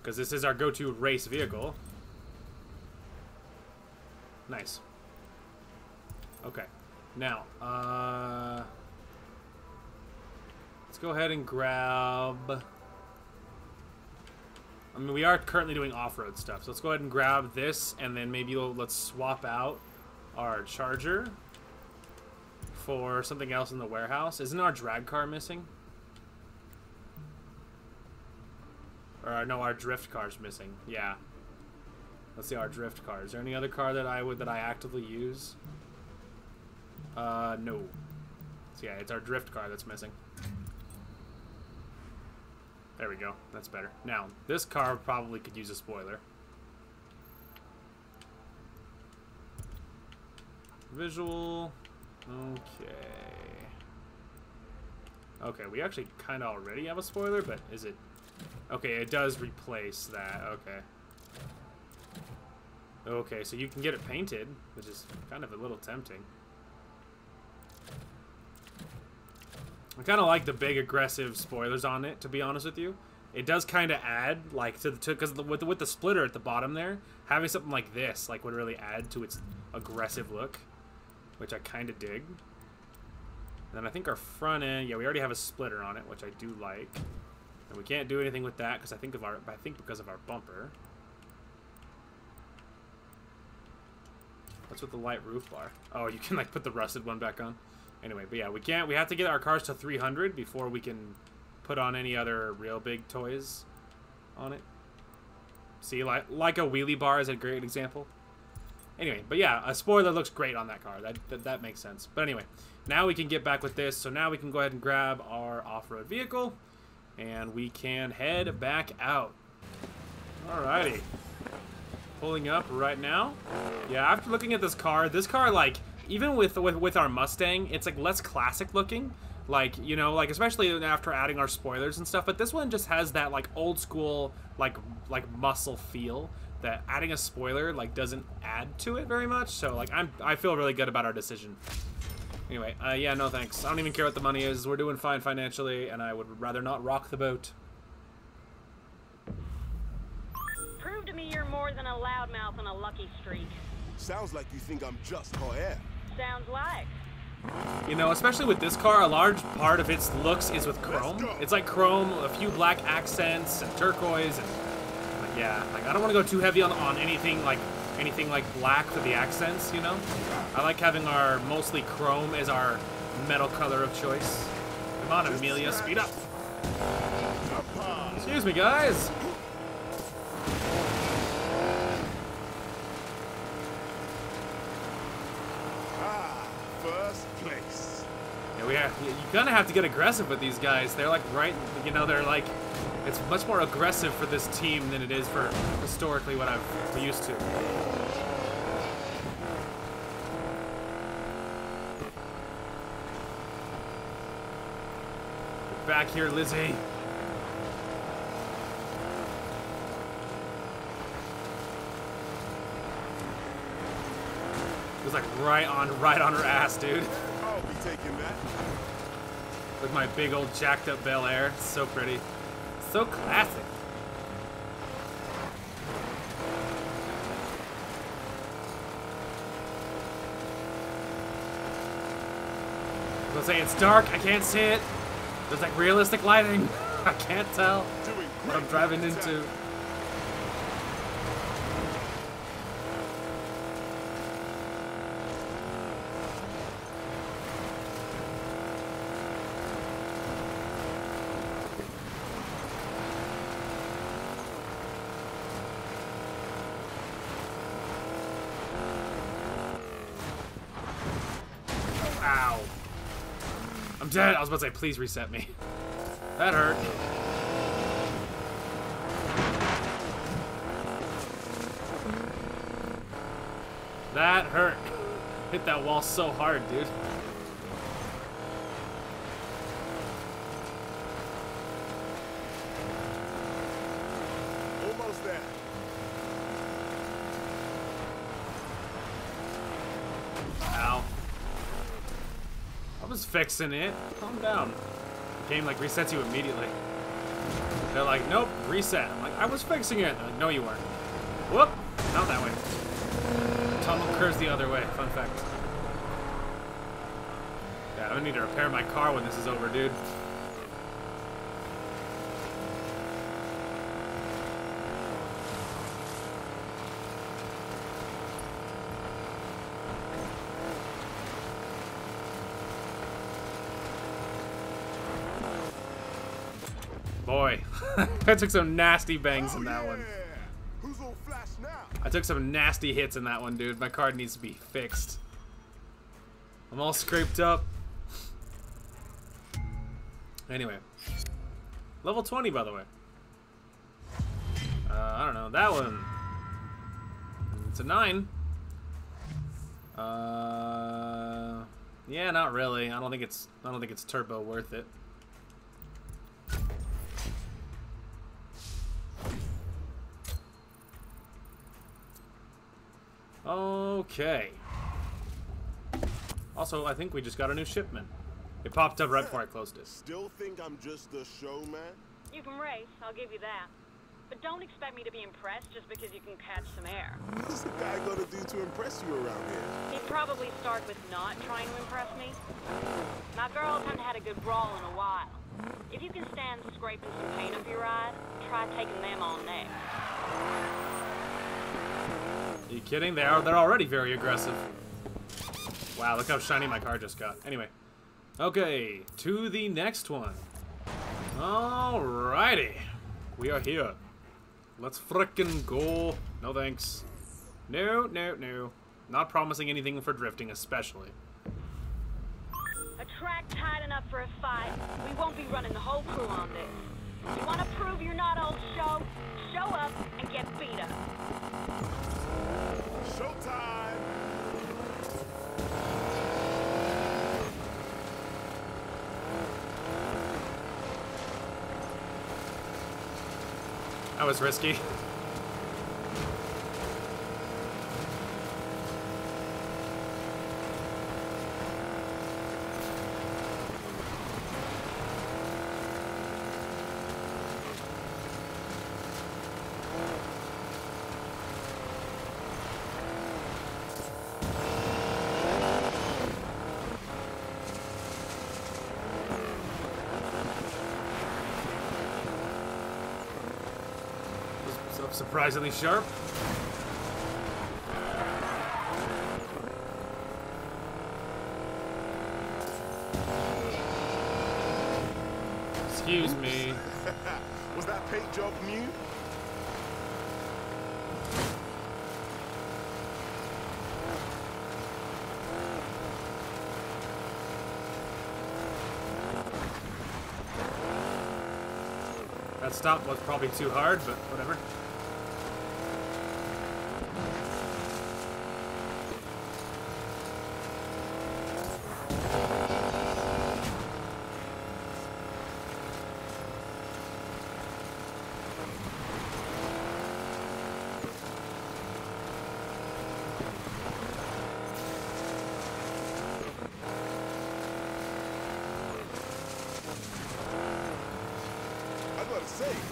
because this is our go-to race vehicle. Nice. Okay. Now, let's go ahead and grab... I mean, we are currently doing off-road stuff, so let's go ahead and grab this, and then maybe let's swap out our Charger for something else in the warehouse. Isn't our drag car missing? Or, no, our drift car's missing. Yeah. Let's see, our drift car. Is there any other car that I actively use? No. So yeah, it's our drift car that's missing. There we go. That's better. Now, this car probably could use a spoiler. Visual. Okay. Okay, we actually kind of already have a spoiler, but is it... Okay, it does replace that. Okay. Okay, so you can get it painted, which is kind of a little tempting. I kind of like the big aggressive spoilers on it, to be honest with you. It does kind of add, like, to because with the splitter at the bottom there, having something like this, like, would really add to its aggressive look, which I kind of dig. And then I think our front end, yeah, we already have a splitter on it, which I do like, and we can't do anything with that because I think because of our bumper. What's with the light roof bar? Oh, you can, like, put the rusted one back on. Anyway, but yeah, we can't. We have to get our cars to 300 before we can put on any other real big toys on it. See, like a wheelie bar is a great example. Anyway, but yeah, a spoiler looks great on that car. That makes sense. But anyway, now we can get back with this. So now we can go ahead and grab our off-road vehicle, and we can head back out. Alrighty. Pulling up right now. Yeah, after looking at this car, like, even with our Mustang, it's, like, less classic looking. Like, you know, like, especially after adding our spoilers and stuff. But this one just has that, like, old school, like muscle feel that adding a spoiler, like, doesn't add to it very much. So, like, I feel really good about our decision. Anyway, yeah, no thanks. I don't even care what the money is. We're doing fine financially, and I would rather not rock the boat. Prove to me you're more than a loudmouth on a lucky streak. Sounds like you think I'm just hot air. Sounds like. You know, especially with this car, a large part of its looks is with chrome. It's like chrome, a few black accents, and turquoise, and like, yeah. Like, I don't want to go too heavy on anything like black for the accents. You know, I like having our mostly chrome as our metal color of choice. Come on, Amelia, speed up. Excuse me, guys. Yeah, you kind of have to get aggressive with these guys. They're like, right, you know, they're like, it's much more aggressive for this team than it is for historically what I'm used to. Get back here, Lizzie. It was like right on her ass, dude. taking that. With my big old jacked up Bel Air. It's so pretty. So classic. I was gonna say it's dark, I can't see it. There's like realistic lighting. I can't tell what I'm driving into. Dead. I was about to say, please reset me. That hurt. That hurt. Hit that wall so hard, dude. Almost there. Ow. I was fixing it. Calm down. The game like resets you immediately. They're like, nope, reset. I'm like, I was fixing it. They're like, no, you weren't. Whoop, not that way. The tunnel curves the other way. Fun fact. Yeah, I'm gonna need to repair my car when this is over, dude. Boy, I took some nasty bangs in that one. Who's on flash now? I took some nasty hits in that one, dude. My car needs to be fixed. I'm all scraped up. Anyway, level 20, by the way. I don't know that one. It's a 9. Yeah, not really. I don't think it's turbo worth it. Okay. Also, I think we just got a new shipment. It popped up right before I closed it. Still think I'm just a showman? You can race, I'll give you that. But don't expect me to be impressed just because you can catch some air. What's the guy gonna do to impress you around here? He'd probably start with not trying to impress me. My girls haven't had a good brawl in a while. If you can stand scraping some paint up your ride, try taking them on next. Are you kidding? They're already very aggressive. Wow, look how shiny my car just got. Anyway. Okay, to the next one. Alrighty. We are here. Let's frickin' go. No thanks. No, no, no. Not promising anything for drifting, especially. A track tight enough for a fight. We won't be running the whole crew on this. You wanna prove you're not old show? Show up and get beat up. Showtime! That was risky. Surprisingly sharp. Excuse me. Was that paint job new? That stop was probably too hard, but whatever.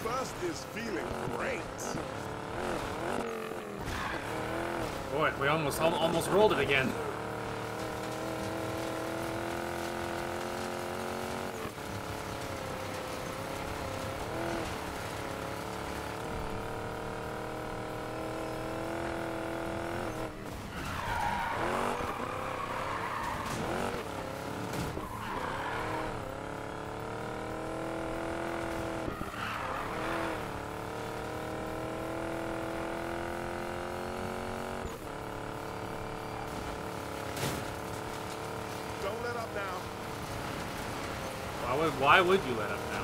Bust is feeling great. Boy, we almost rolled it again. Why would you let up now?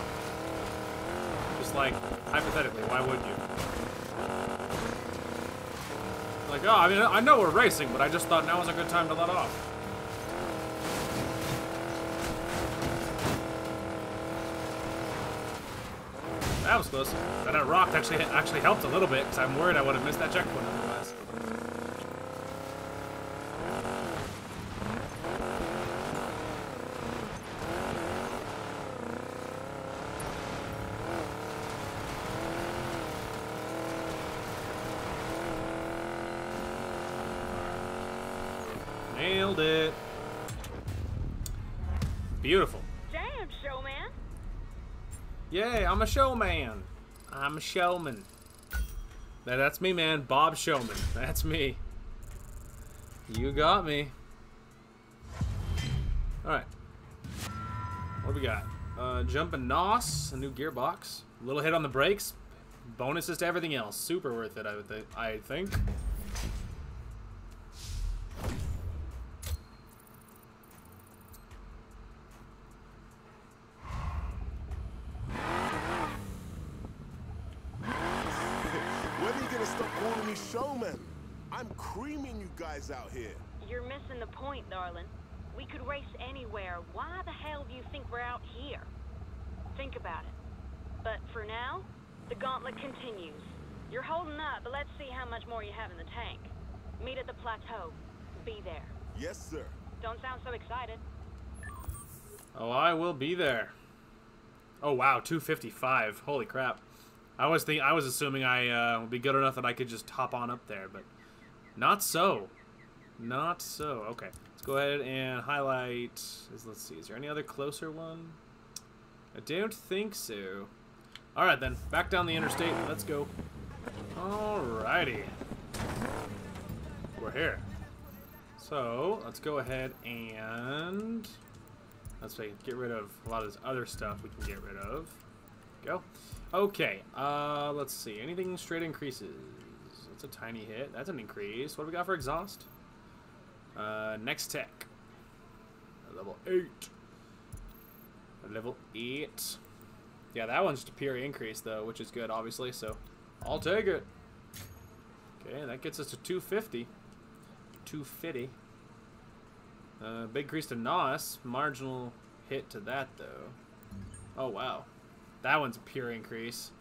Just like, hypothetically, why would you? Like, oh, I mean, I know we're racing, but I just thought now was a good time to let off. That was close. That rock actually helped a little bit, because I'm worried I would have missed that checkpoint otherwise. Nailed it. Beautiful. Damn, showman. Yay, I'm a showman. I'm a showman. Now, that's me, man. Bob Showman. That's me. You got me. Alright. What do we got? Jump and NOS, a new gearbox. A little hit on the brakes. Bonuses to everything else. Super worth it, I think. Out here. You're missing the point, darling. We could race anywhere. Why the hell do you think we're out here? Think about it. But for now, the gauntlet continues. You're holding up, but let's see how much more you have in the tank. Meet at the plateau. Be there. Yes, sir. Don't sound so excited. Oh, I will be there. Oh wow, 255. Holy crap. I was assuming I would be good enough that I could just hop on up there, but not so. Not so. Okay, let's go ahead and highlight. Let's see, is there any other closer one? I don't think so. Alright then, back down the interstate. Let's go. Alrighty. We're here. So, let's go ahead and... let's see, get rid of a lot of this other stuff we can get rid of. Go. Okay, let's see. Anything straight increases. That's a tiny hit. That's an increase. What do we got for exhaust? Next tech. Level 8. Yeah, that one's just a pure increase, though, which is good, obviously, so I'll take it. Okay, that gets us to 250. 250. Big increase to NOS. Marginal hit to that, though. Oh, wow. That one's a pure increase.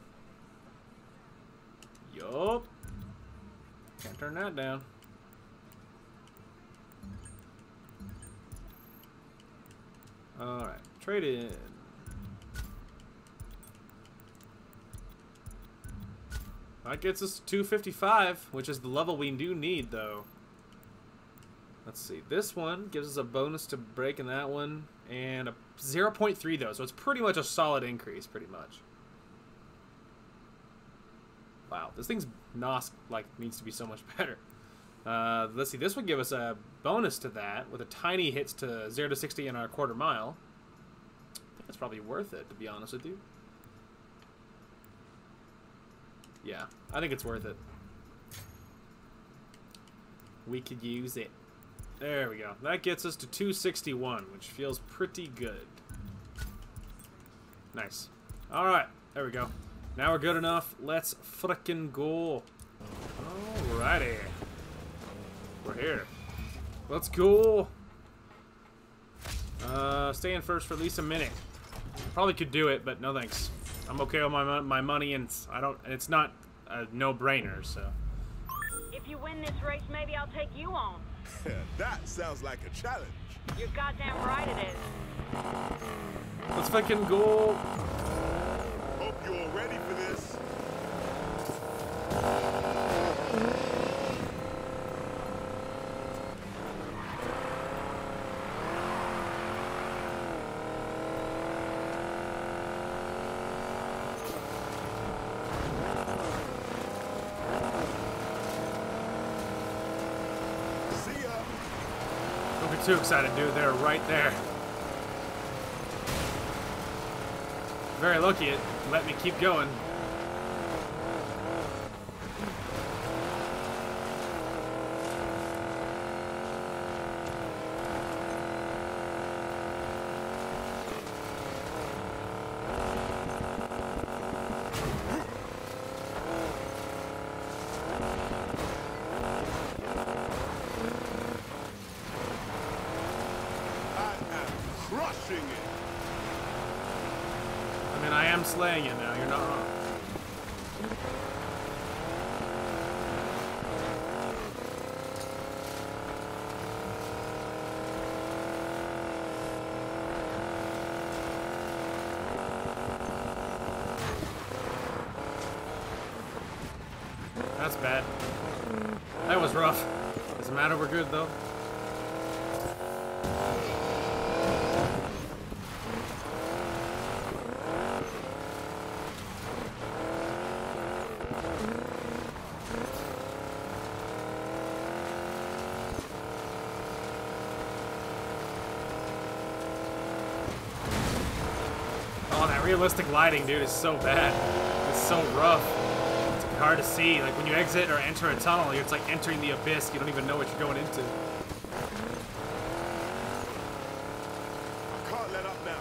Yup. Can't turn that down. Alright, trade in. That gets us to 255, which is the level we do need, though. Let's see, this one gives us a bonus to breaking that one, and a 0.3, though, so it's pretty much a solid increase, pretty much. Wow, this thing's NOS, like, needs to be so much better. Let's see, this would give us a bonus to that with a tiny hits to 0 to 60 in our quarter mile. I think that's probably worth it, to be honest with you. Yeah, I think it's worth it. We could use it. There we go. That gets us to 261, which feels pretty good. Nice. Alright, there we go. Now we're good enough. Let's frickin' go. Alrighty. We're here. Let's go. Stay in first for at least a minute. Probably could do it, but no thanks. I'm okay with my money, and I don't. It's not a no-brainer. So. If you win this race, maybe I'll take you on. That sounds like a challenge. You're goddamn right it is. Let's fucking go. Hope you all ready for this. Don't be too excited, dude. They're right there. Very lucky it let me keep going. Slaying it now, you're not wrong. That's bad. That was rough. Doesn't matter, we're good though. Realistic lighting, dude, is so bad. It's so rough. It's hard to see. Like when you exit or enter a tunnel, it's like entering the abyss. You don't even know what you're going into. I can't let up now.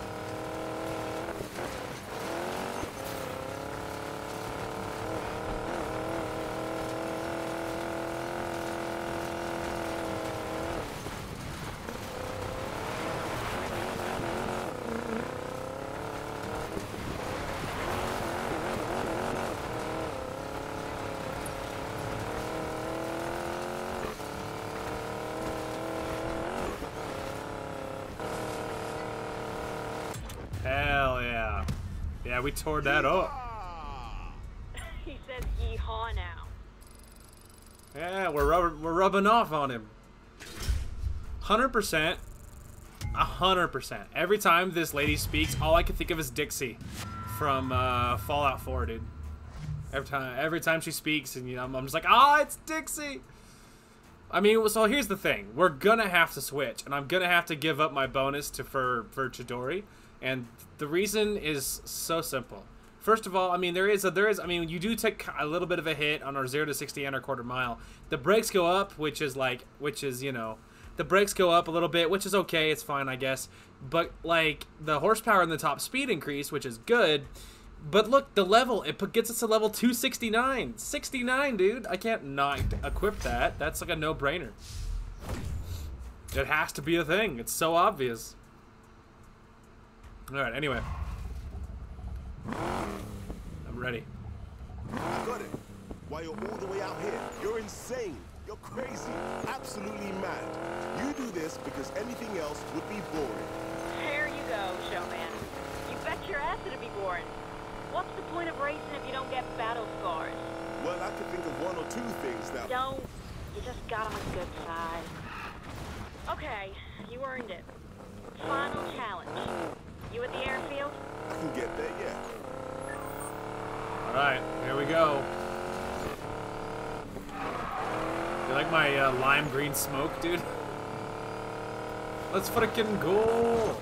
Yeah, we tore that up. He says yeehaw now. Yeah, we're rubbing off on him. 100%. 100%. Every time this lady speaks, all I can think of is Dixie from Fallout 4, dude. Every time she speaks, and you know, I'm just like, ah, it's Dixie. I mean, so here's the thing: we're gonna have to switch, and I'm gonna have to give up my bonus for Chidori. And the reason is so simple. First of all, I mean, there is, you do take a little bit of a hit on our 0 to 60 and our quarter mile. The brakes go up, which is, you know, the brakes go up a little bit, which is okay. It's fine, I guess. But like the horsepower and the top speed increase, which is good. But look, the level, it gets us to level 269. 69, dude. I can't not equip that. That's like a no-brainer. It has to be a thing. It's so obvious. Alright, anyway. I'm ready. I got it. While you're all the way out here, you're insane. You're crazy. Absolutely mad. You do this because anything else would be boring. There you go, showman. You bet your ass it'd be boring. What's the point of racing if you don't get battle scars? Well, I could think of one or two things that... Don't. You just got on the good side. Okay, you earned it. Final challenge. You at the airfield? I can get there, yeah. Alright, here we go. You like my lime green smoke, dude? Let's freaking go!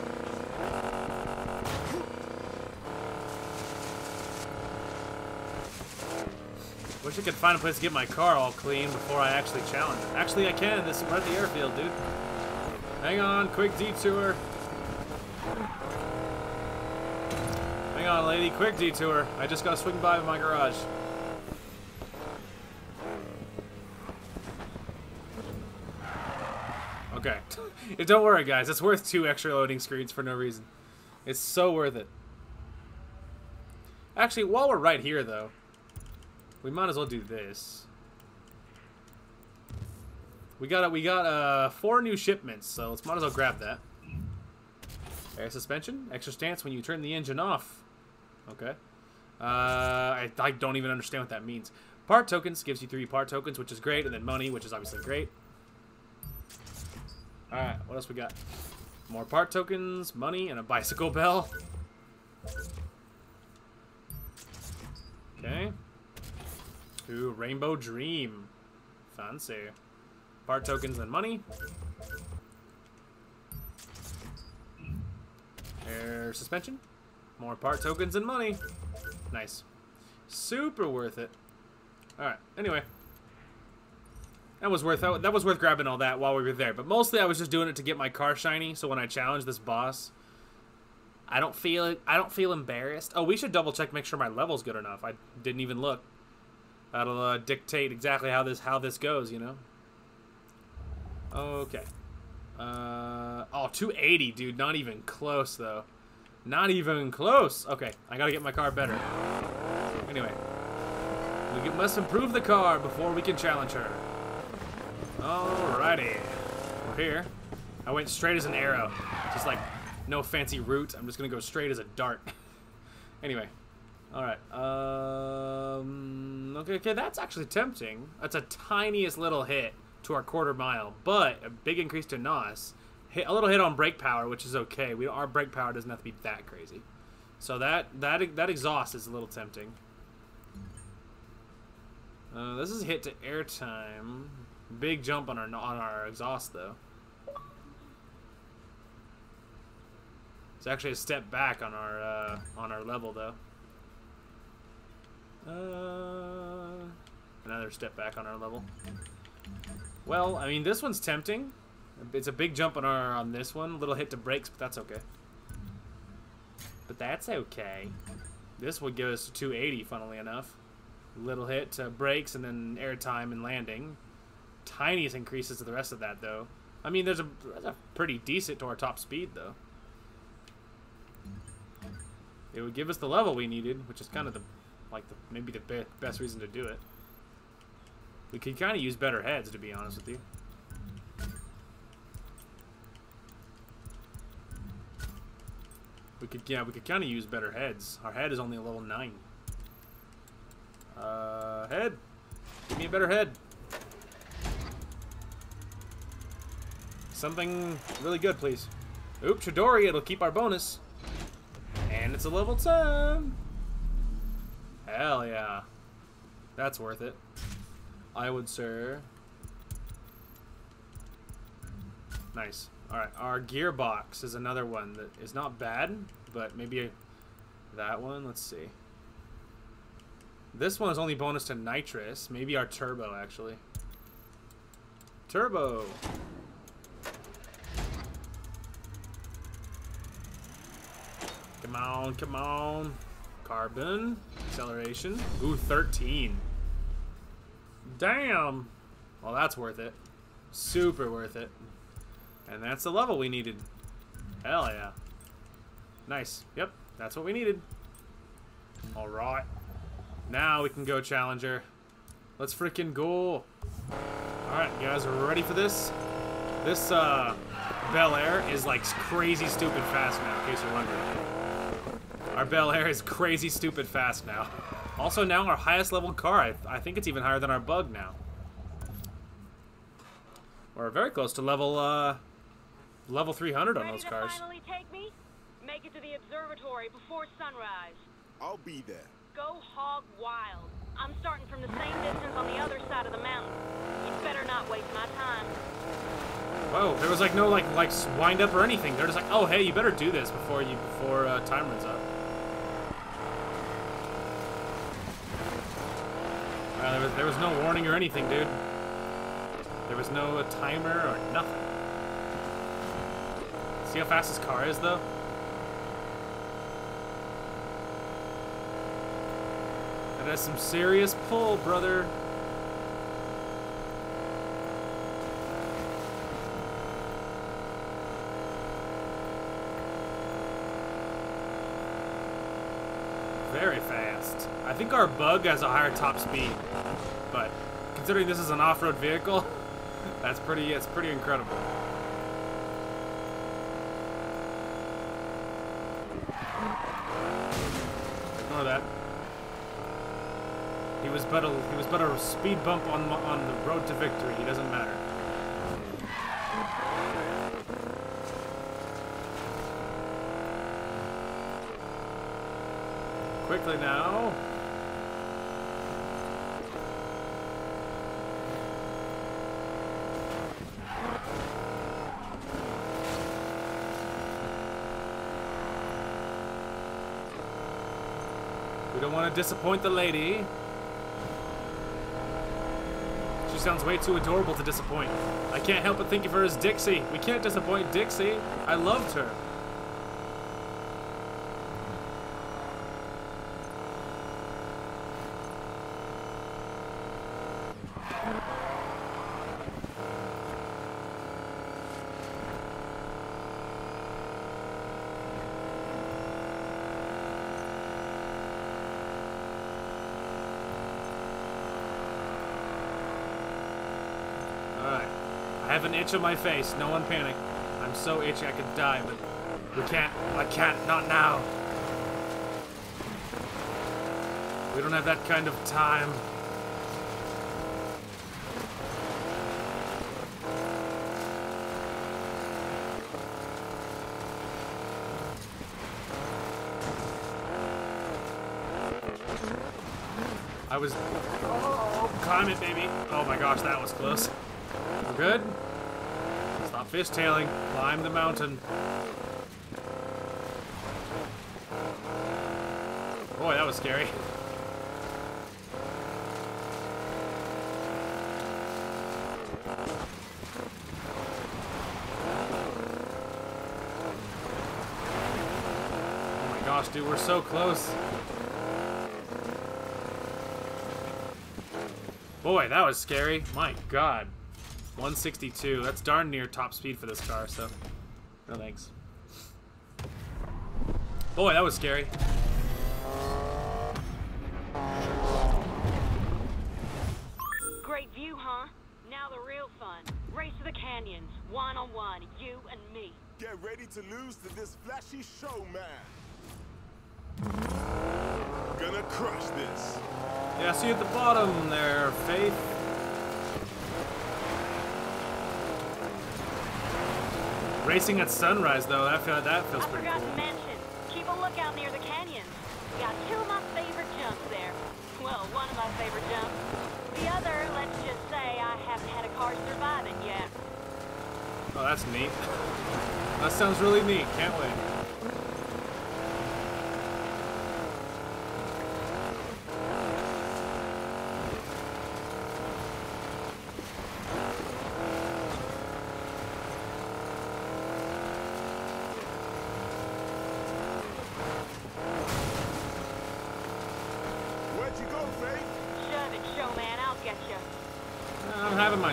Wish I could find a place to get my car all clean before I actually challenge it. Actually, I can. We're at the airfield, dude. Hang on, quick detour. Hang on, lady. Quick detour. I just gotta swing by my garage. Okay. Don't worry, guys. It's worth 2 extra loading screens for no reason. It's so worth it. Actually, while we're right here, though, we might as well do this. We got 4 new shipments, so let's might as well grab that. Air suspension. Extra stance when you turn the engine off. Okay. I don't even understand what that means. Part tokens gives you 3 part tokens, which is great, and then money, which is obviously great. Alright, what else we got? More part tokens, money, and a bicycle bell. Okay. Ooh, Rainbow Dream. Fancy. Part tokens and money. Air suspension. More part tokens and money. Nice. Super worth it. Alright, anyway. That was worth grabbing all that while we were there. But mostly I was just doing it to get my car shiny, so when I challenge this boss, I don't feel embarrassed. Oh, we should double check, make sure my level's good enough. I didn't even look. That'll dictate exactly how this goes, you know. Okay. Oh, 280, dude. Not even close, though. Not even close. Okay, I gotta get my car better. Anyway, we must improve the car before we can challenge her. Alrighty. We're here. I went straight as an arrow. Just like no fancy route. I'm just gonna go straight as a dart. Anyway. Alright. Okay, that's actually tempting. That's a tiniest little hit to our quarter mile, but a big increase to NOS. A little hit on brake power, which is okay. Our brake power doesn't have to be that crazy. So that exhaust is a little tempting. This is a hit to airtime. Big jump on our exhaust though. It's actually a step back on our level though. Another step back on our level. Well, I mean this one's tempting. It's a big jump on this one. Little hit to brakes, but that's okay. But that's okay. This would give us 280, funnily enough. Little hit to brakes and then airtime and landing. Tiniest increases to the rest of that though. I mean there's a pretty decent to our top speed though. It would give us the level we needed, which is kind of maybe the best reason to do it. We could kind of use better heads, to be honest with you. We could kind of use better heads. Our head is only a level 9. Head, give me a better head. Something really good, please. Oop, Chidori, it'll keep our bonus. And it's a level 10. Hell yeah. That's worth it. I would, sir. Nice. Alright, our gearbox is another one that is not bad, but maybe that one. Let's see. This one is only bonus to nitrous. Maybe our turbo, actually. Turbo! Come on, come on. Carbon. Acceleration. Ooh, 13. Damn! Well, that's worth it. Super worth it. And that's the level we needed. Hell yeah. Nice. Yep, that's what we needed. Alright. Now we can go, Challenger. Let's freaking go. Alright, you guys are ready for this? This, Bel Air is like crazy stupid fast now, in case you're wondering. Our Bel Air is crazy stupid fast now. Also now our highest level car, I think it's even higher than our bug now. We're very close to level 300 on those cars. Finally take me? Make it to the observatory before sunrise. I'll be there. Go hog wild. I'm starting from the same distance on the other side of the mountain. You better not waste my time. Whoa, there was like no like wind up or anything. They're just like, oh hey, you better do this before time runs up. There was no warning or anything, dude. There was no timer or nothing. See how fast this car is, though? That has some serious pull, brother. Very fast. I think our bug has a higher top speed, but considering this is an off-road vehicle, that's pretty incredible. Ignore that. He was but a speed bump on the road to victory. He doesn't matter. Quickly now. We don't want to disappoint the lady. She sounds way too adorable to disappoint. I can't help but think of her as Dixie. We can't disappoint Dixie. I loved her. An itch on my face. No one panic. I'm so itchy I could die, but we can't. I can't. Not now. We don't have that kind of time. I was... Oh, climb it, baby. Oh my gosh, that was close. We're good. Fishtailing, climb the mountain. Boy, that was scary. Oh my gosh, dude, we're so close. Boy, that was scary. My God. 162, that's darn near top speed for this car, so no thanks. Boy, that was scary. Great view, huh? Now the real fun. Race to the canyons, one-on-one, you and me. Get ready to lose to this flashy showman. Gonna crush this. Yeah, see you at the bottom there, Faith. Racing at sunrise, though, that feels pretty cool. I forgot to mention, keep a lookout near the canyons. We got two of my favorite jumps there. Well, one of my favorite jumps. The other, let's just say, I haven't had a car survive it yet. Oh, that's neat. That sounds really neat. Can't wait.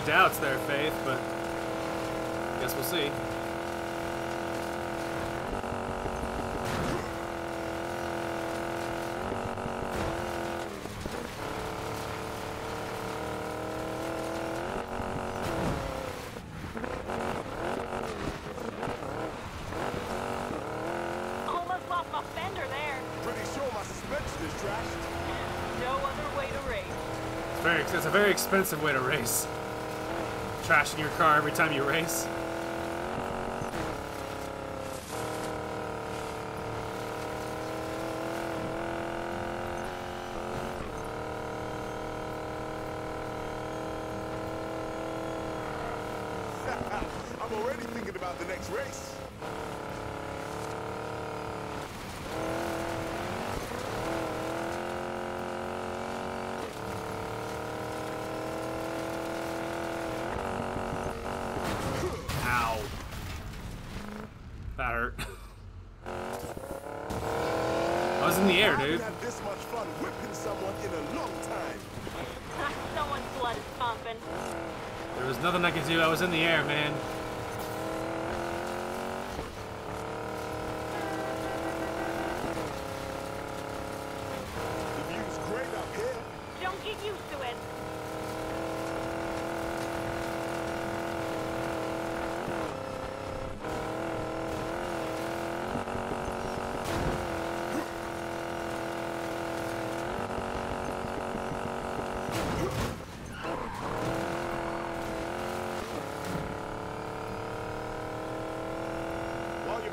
Doubts there, Faith, but I guess we'll see. Almost lost my fender there. Pretty sure my suspension is trashed. No other way to race. It's a very expensive way to race. Crashing your car every time you race. I'm already thinking about the next race. Nothing I could do. I was in the air, man. The view's great up here. Don't get used to it.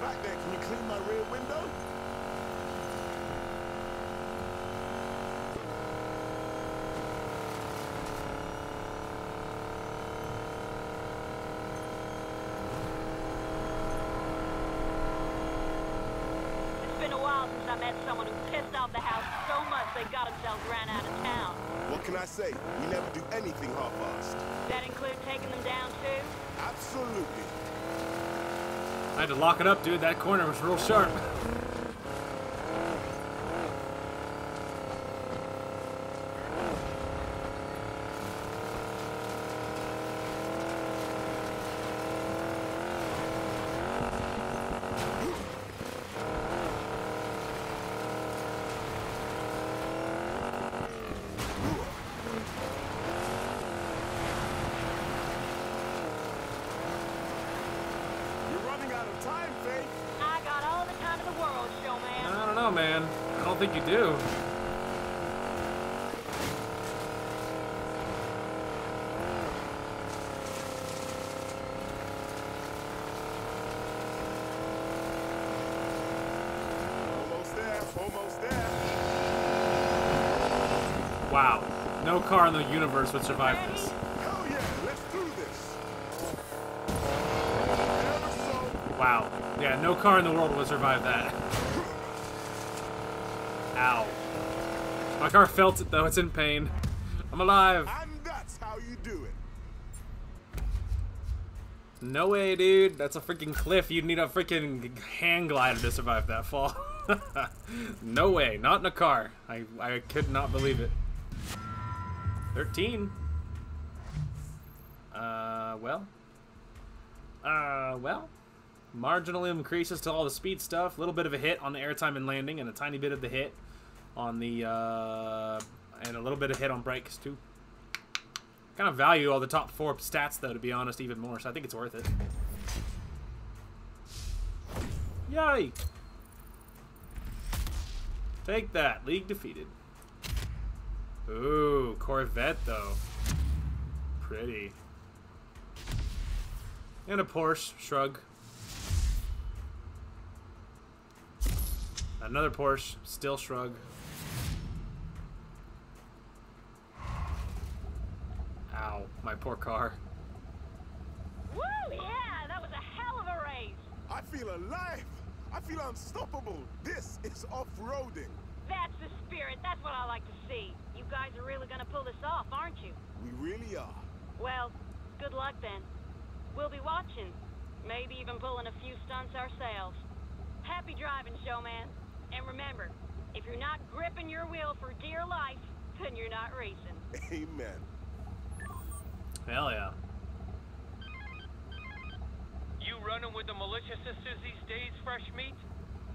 back there. Can you clean my rear window? It's been a while since I met someone who pissed off the house so much they got themselves ran out of town. What can I say? We never do anything half-assed. Does that include taking them down, too? Absolutely. I had to lock it up, dude. That corner was real sharp. Wow, no car in the universe would survive this. Hell yeah, let's do this. Wow, yeah, no car in the world would survive that. Ow. My car felt it though, it's in pain. I'm alive. And that's how you do it. No way, dude, that's a freaking cliff. You'd need a freaking hand glider to survive that fall. No way, not in a car. I could not believe it. 13. Well. Marginal increases to all the speed stuff. A little bit of a hit on the airtime and landing, and a tiny bit of the hit on the, and a little bit of hit on brakes, too. Kind of value all the top 4 stats, though, to be honest, even more, so I think it's worth it. Yay! Take that. League defeated. Ooh, Corvette, though. Pretty. And a Porsche. Shrug. Another Porsche. Still shrug. Ow. My poor car. Woo! Yeah! That was a hell of a race! I feel alive! I feel unstoppable. This is off-roading. That's the spirit. That's what I like to see. You guys are really going to pull this off, aren't you? We really are. Well, good luck then. We'll be watching. Maybe even pulling a few stunts ourselves. Happy driving, showman. And remember, if you're not gripping your wheel for dear life, then you're not racing. Amen. Hell yeah. You running with the militia sisters these days, fresh meat?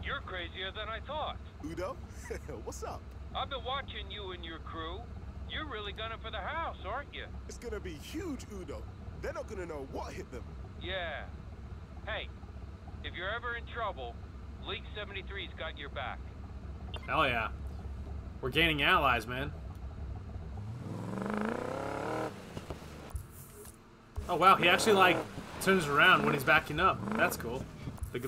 You're crazier than I thought. Udo, what's up? I've been watching you and your crew. You're really gunning for the house, aren't you? It's gonna be huge, Udo. They're not gonna know what hit them. Yeah. Hey, if you're ever in trouble, League 73's got your back. Hell yeah. We're gaining allies, man. Oh wow, he actually like turns around when he's backing up. That's cool.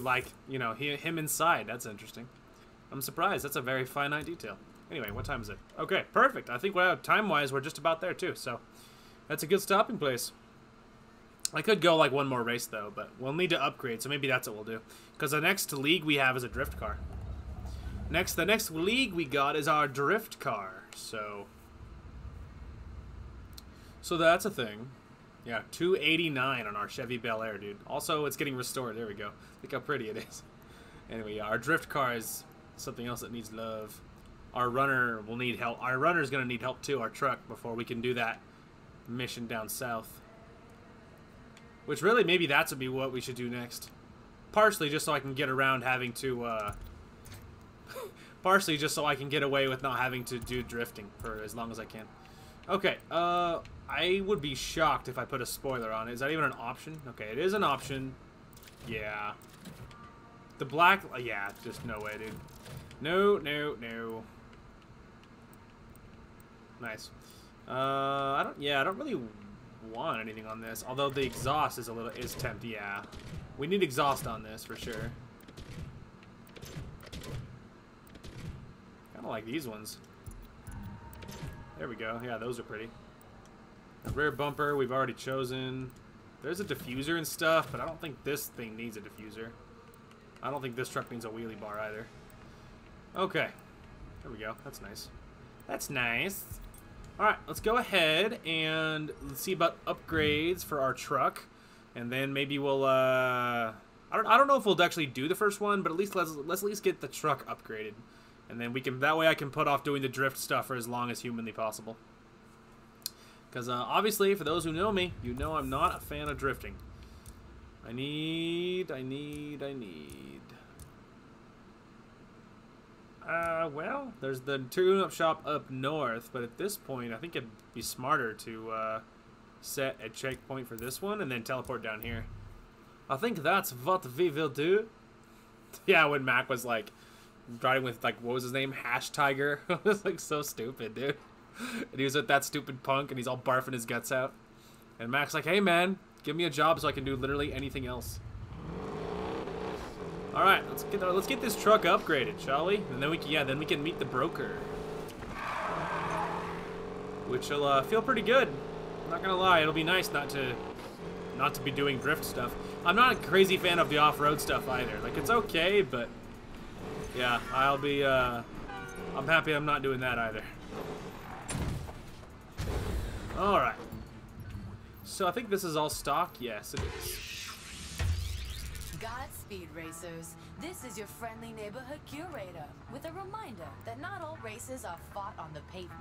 Like, you know, him inside. That's interesting. I'm surprised. That's a very finite detail. Anyway, what time is it? Okay, perfect. I think time-wise, we're just about there, too. So, that's a good stopping place. I could go, like, one more race, though, but we'll need to upgrade, so maybe that's what we'll do. Because the next league we have is a drift car. The next league we got is our drift car. So that's a thing. Yeah, 289 on our Chevy Bel Air, dude. Also, it's getting restored. There we go. Look how pretty it is. Anyway, yeah, our drift car is something else that needs love. Our runner will need help. Our runner's going to need help, too, our truck, before we can do that mission down south. Which, really, maybe that would be what we should do next. Partially just so I can get around having to, partially just so I can get away with not having to do drifting for as long as I can. Okay, I would be shocked if I put a spoiler on it. Is that even an option? Okay, it is an option. Yeah. The black... Yeah, just no way, dude. No. Nice. I don't really want anything on this. Although the exhaust is tempting. Yeah. We need exhaust on this for sure. Kind of like these ones. There we go. Yeah, those are pretty. The rear bumper we've already chosen. There's a diffuser and stuff, but I don't think this thing needs a diffuser. I don't think this truck needs a wheelie bar either. Okay. There we go. That's nice. That's nice. Alright, let's go ahead and let's see about upgrades for our truck. And then maybe we'll, I don't know if we'll actually do the first one, but at least let's at least get the truck upgraded. And then we can, that way I can put off doing the drift stuff for as long as humanly possible. Because obviously, for those who know me, you know I'm not a fan of drifting. I need. Well, there's the tune-up shop up north, but at this point, I think it'd be smarter to set a checkpoint for this one and then teleport down here. I think that's what we will do. Yeah, when Mac was like riding with like what was his name, Hash Tiger, it was like so stupid, dude. And he was with that stupid punk, and he's all barfing his guts out. And Mac's like, "Hey, man, give me a job so I can do literally anything else." All right, let's get this truck upgraded, shall we? And then we can, yeah, then we can meet the broker, which will feel pretty good. I'm not gonna lie, it'll be nice not to be doing drift stuff. I'm not a crazy fan of the off-road stuff either. Like it's okay, but yeah, I'll be. I'm happy I'm not doing that either. All right. So I think this is all stock. Yes, it is. Godspeed, racers. This is your friendly neighborhood curator with a reminder that not all races are fought on the pavement.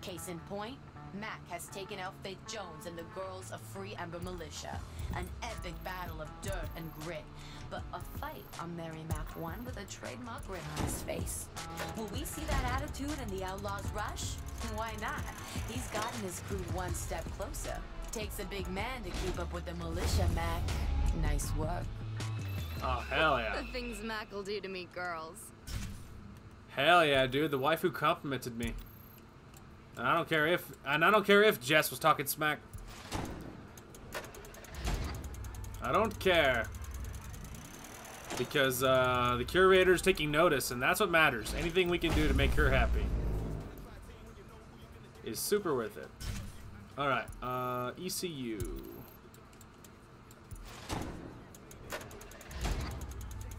Case in point, Mac has taken out Faith Jones and the girls of Free Ember Militia. An epic battle of dirt and grit, but a fight on Mary Mac won with a trademark grin on his face. Will we see that attitude in the Outlaws' Rush? Why not? He's gotten his crew one step closer. Takes a big man to keep up with the militia, Mac. Nice work. Oh, hell yeah. The things Mac will do to me, girls. Hell yeah, dude. The waifu complimented me. And I don't care if Jess was talking smack. I don't care. Because the curator's taking notice, and that's what matters. Anything we can do to make her happy is super worth it. Alright, ECU.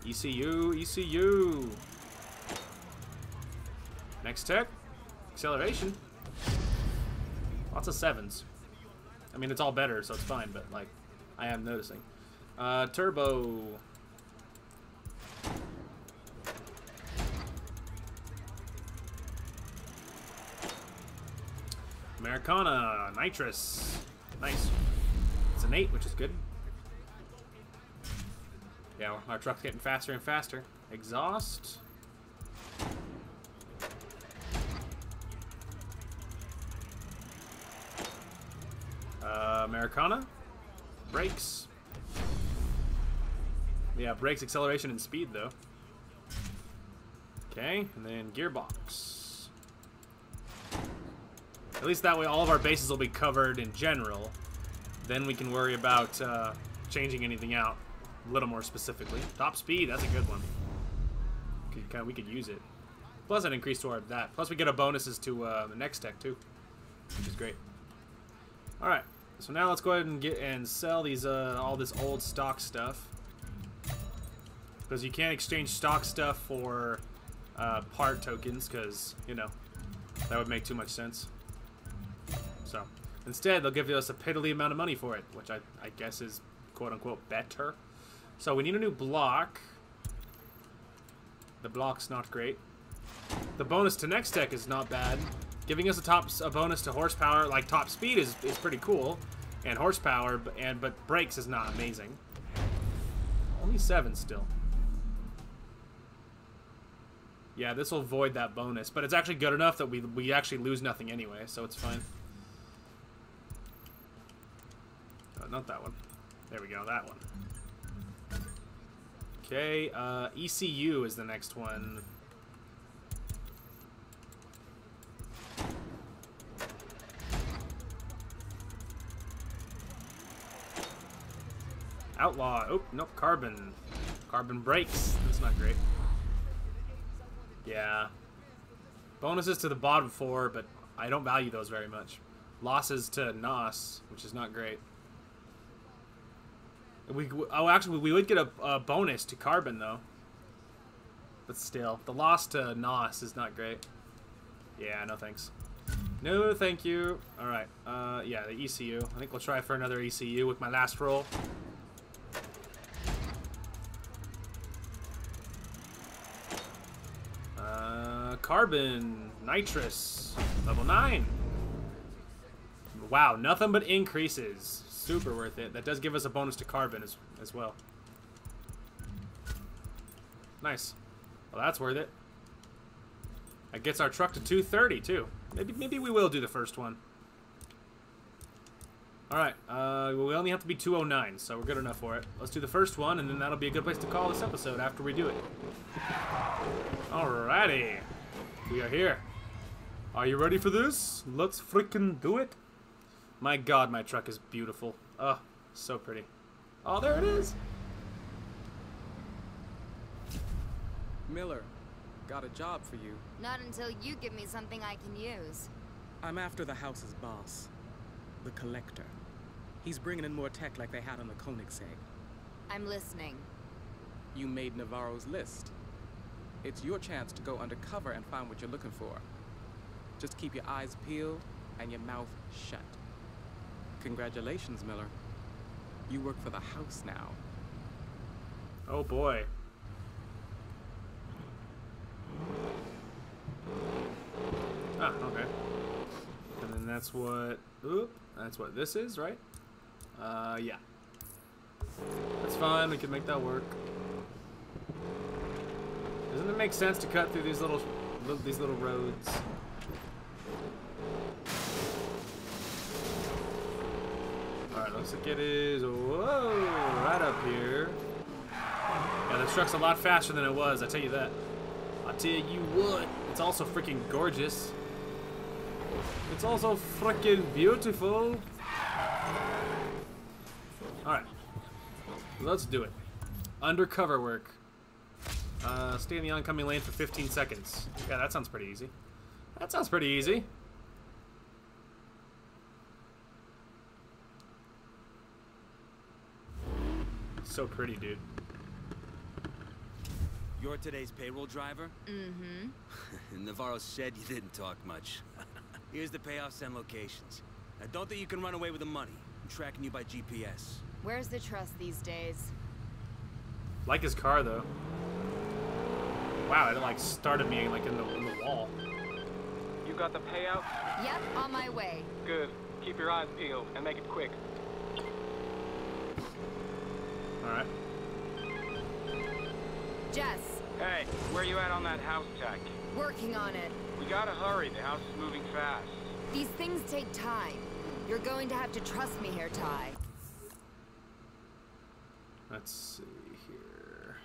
ECU. Next tech. Acceleration. Lots of 7s. I mean, it's all better, so it's fine, but, like, I am noticing. Turbo. Americana. Nitrous. Nice. It's an 8, which is good. Yeah, our truck's getting faster and faster. Exhaust. Americana. Brakes. Yeah, brakes, acceleration, and speed, though. Okay, and then gearbox. At least that way all of our bases will be covered in general. Then we can worry about changing anything out. A little more specifically. Top speed, that's a good one. Okay, we could use it. Plus an increase to our that. Plus we get a bonuses to the next tech too, which is great. Alright, so now let's go ahead and get and sell these all this old stock stuff. Because you can't exchange stock stuff for part tokens, because, you know, that would make too much sense. So instead they'll give us a piddly amount of money for it, which I guess is quote unquote better. So we need a new block. The block's not great. The bonus to next tech is not bad. Giving us a bonus to horsepower, like top speed, is pretty cool, and horsepower, but brakes is not amazing. Only 7 still. Yeah, this will void that bonus, but it's actually good enough that we actually lose nothing anyway, so it's fine. Oh, not that one. There we go, that one. Okay, ECU is the next one. Outlaw. Oh, nope, carbon. Carbon brakes. That's not great. Yeah. Bonuses to the bottom four, but I don't value those very much. Losses to NOS, which is not great. Actually, we would get a bonus to Carbon, though. But still, the loss to NOS is not great. Yeah, no thanks. No, thank you. Alright, yeah, the ECU. I think we'll try for another ECU with my last roll. Carbon, nitrous, level 9. Wow, nothing but increases. Super worth it. That does give us a bonus to Carbon as well. Nice. Well, that's worth it. That gets our truck to 230 too. Maybe we will do the first one. All right. We only have to be 209, so we're good enough for it. Let's do the first one, and then that'll be a good place to call this episode after we do it. Alrighty. We are here. Are you ready for this? Let's freaking do it. My God, my truck is beautiful. Oh, so pretty. Oh, there it is. Miller, got a job for you. Not until you give me something I can use. I'm after the house's boss, the Collector. He's bringing in more tech like they had on the Koenigsegg. I'm listening. You made Navarro's list. It's your chance to go undercover and find what you're looking for. Just keep your eyes peeled and your mouth shut. Congratulations, Miller. You work for the house now. Oh boy. Ah, okay. And then that's what... Oop. That's what this is, right? Yeah. That's fine. We can make that work. Doesn't it make sense to cut through these little roads? Alright, looks like it is... Whoa! Right up here. Yeah, this truck's a lot faster than it was, I tell you that. I tell you what. It's also freaking gorgeous. It's also freaking beautiful. Alright. Let's do it. Undercover work. Stay in the oncoming lane for 15 seconds. Yeah, that sounds pretty easy. That sounds pretty easy. So pretty, dude. You're today's payroll driver? Mm-hmm. Navarro said you didn't talk much. Here's the payoffs and locations. Now, don't think you can run away with the money. I'm tracking you by GPS. Where's the trust these days? Like his car, though. Wow, it like started me like in the wall. You got the payout? Yep, on my way. Good. Keep your eyes peeled and make it quick. All right. Jess. Hey, where you at on that house tech? Working on it. We gotta hurry. The house is moving fast. These things take time. You're going to have to trust me here, Ty. Let's see here.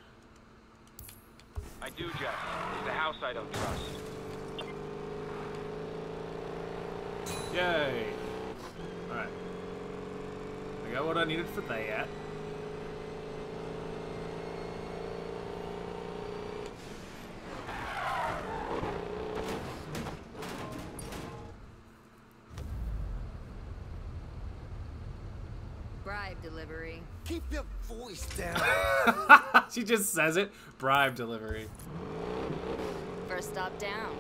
I do, Jess. It's the house I don't trust. Yay. Alright. I got what I needed for that. Delivery. Keep your voice down. She just says it. Bribe delivery. First stop down.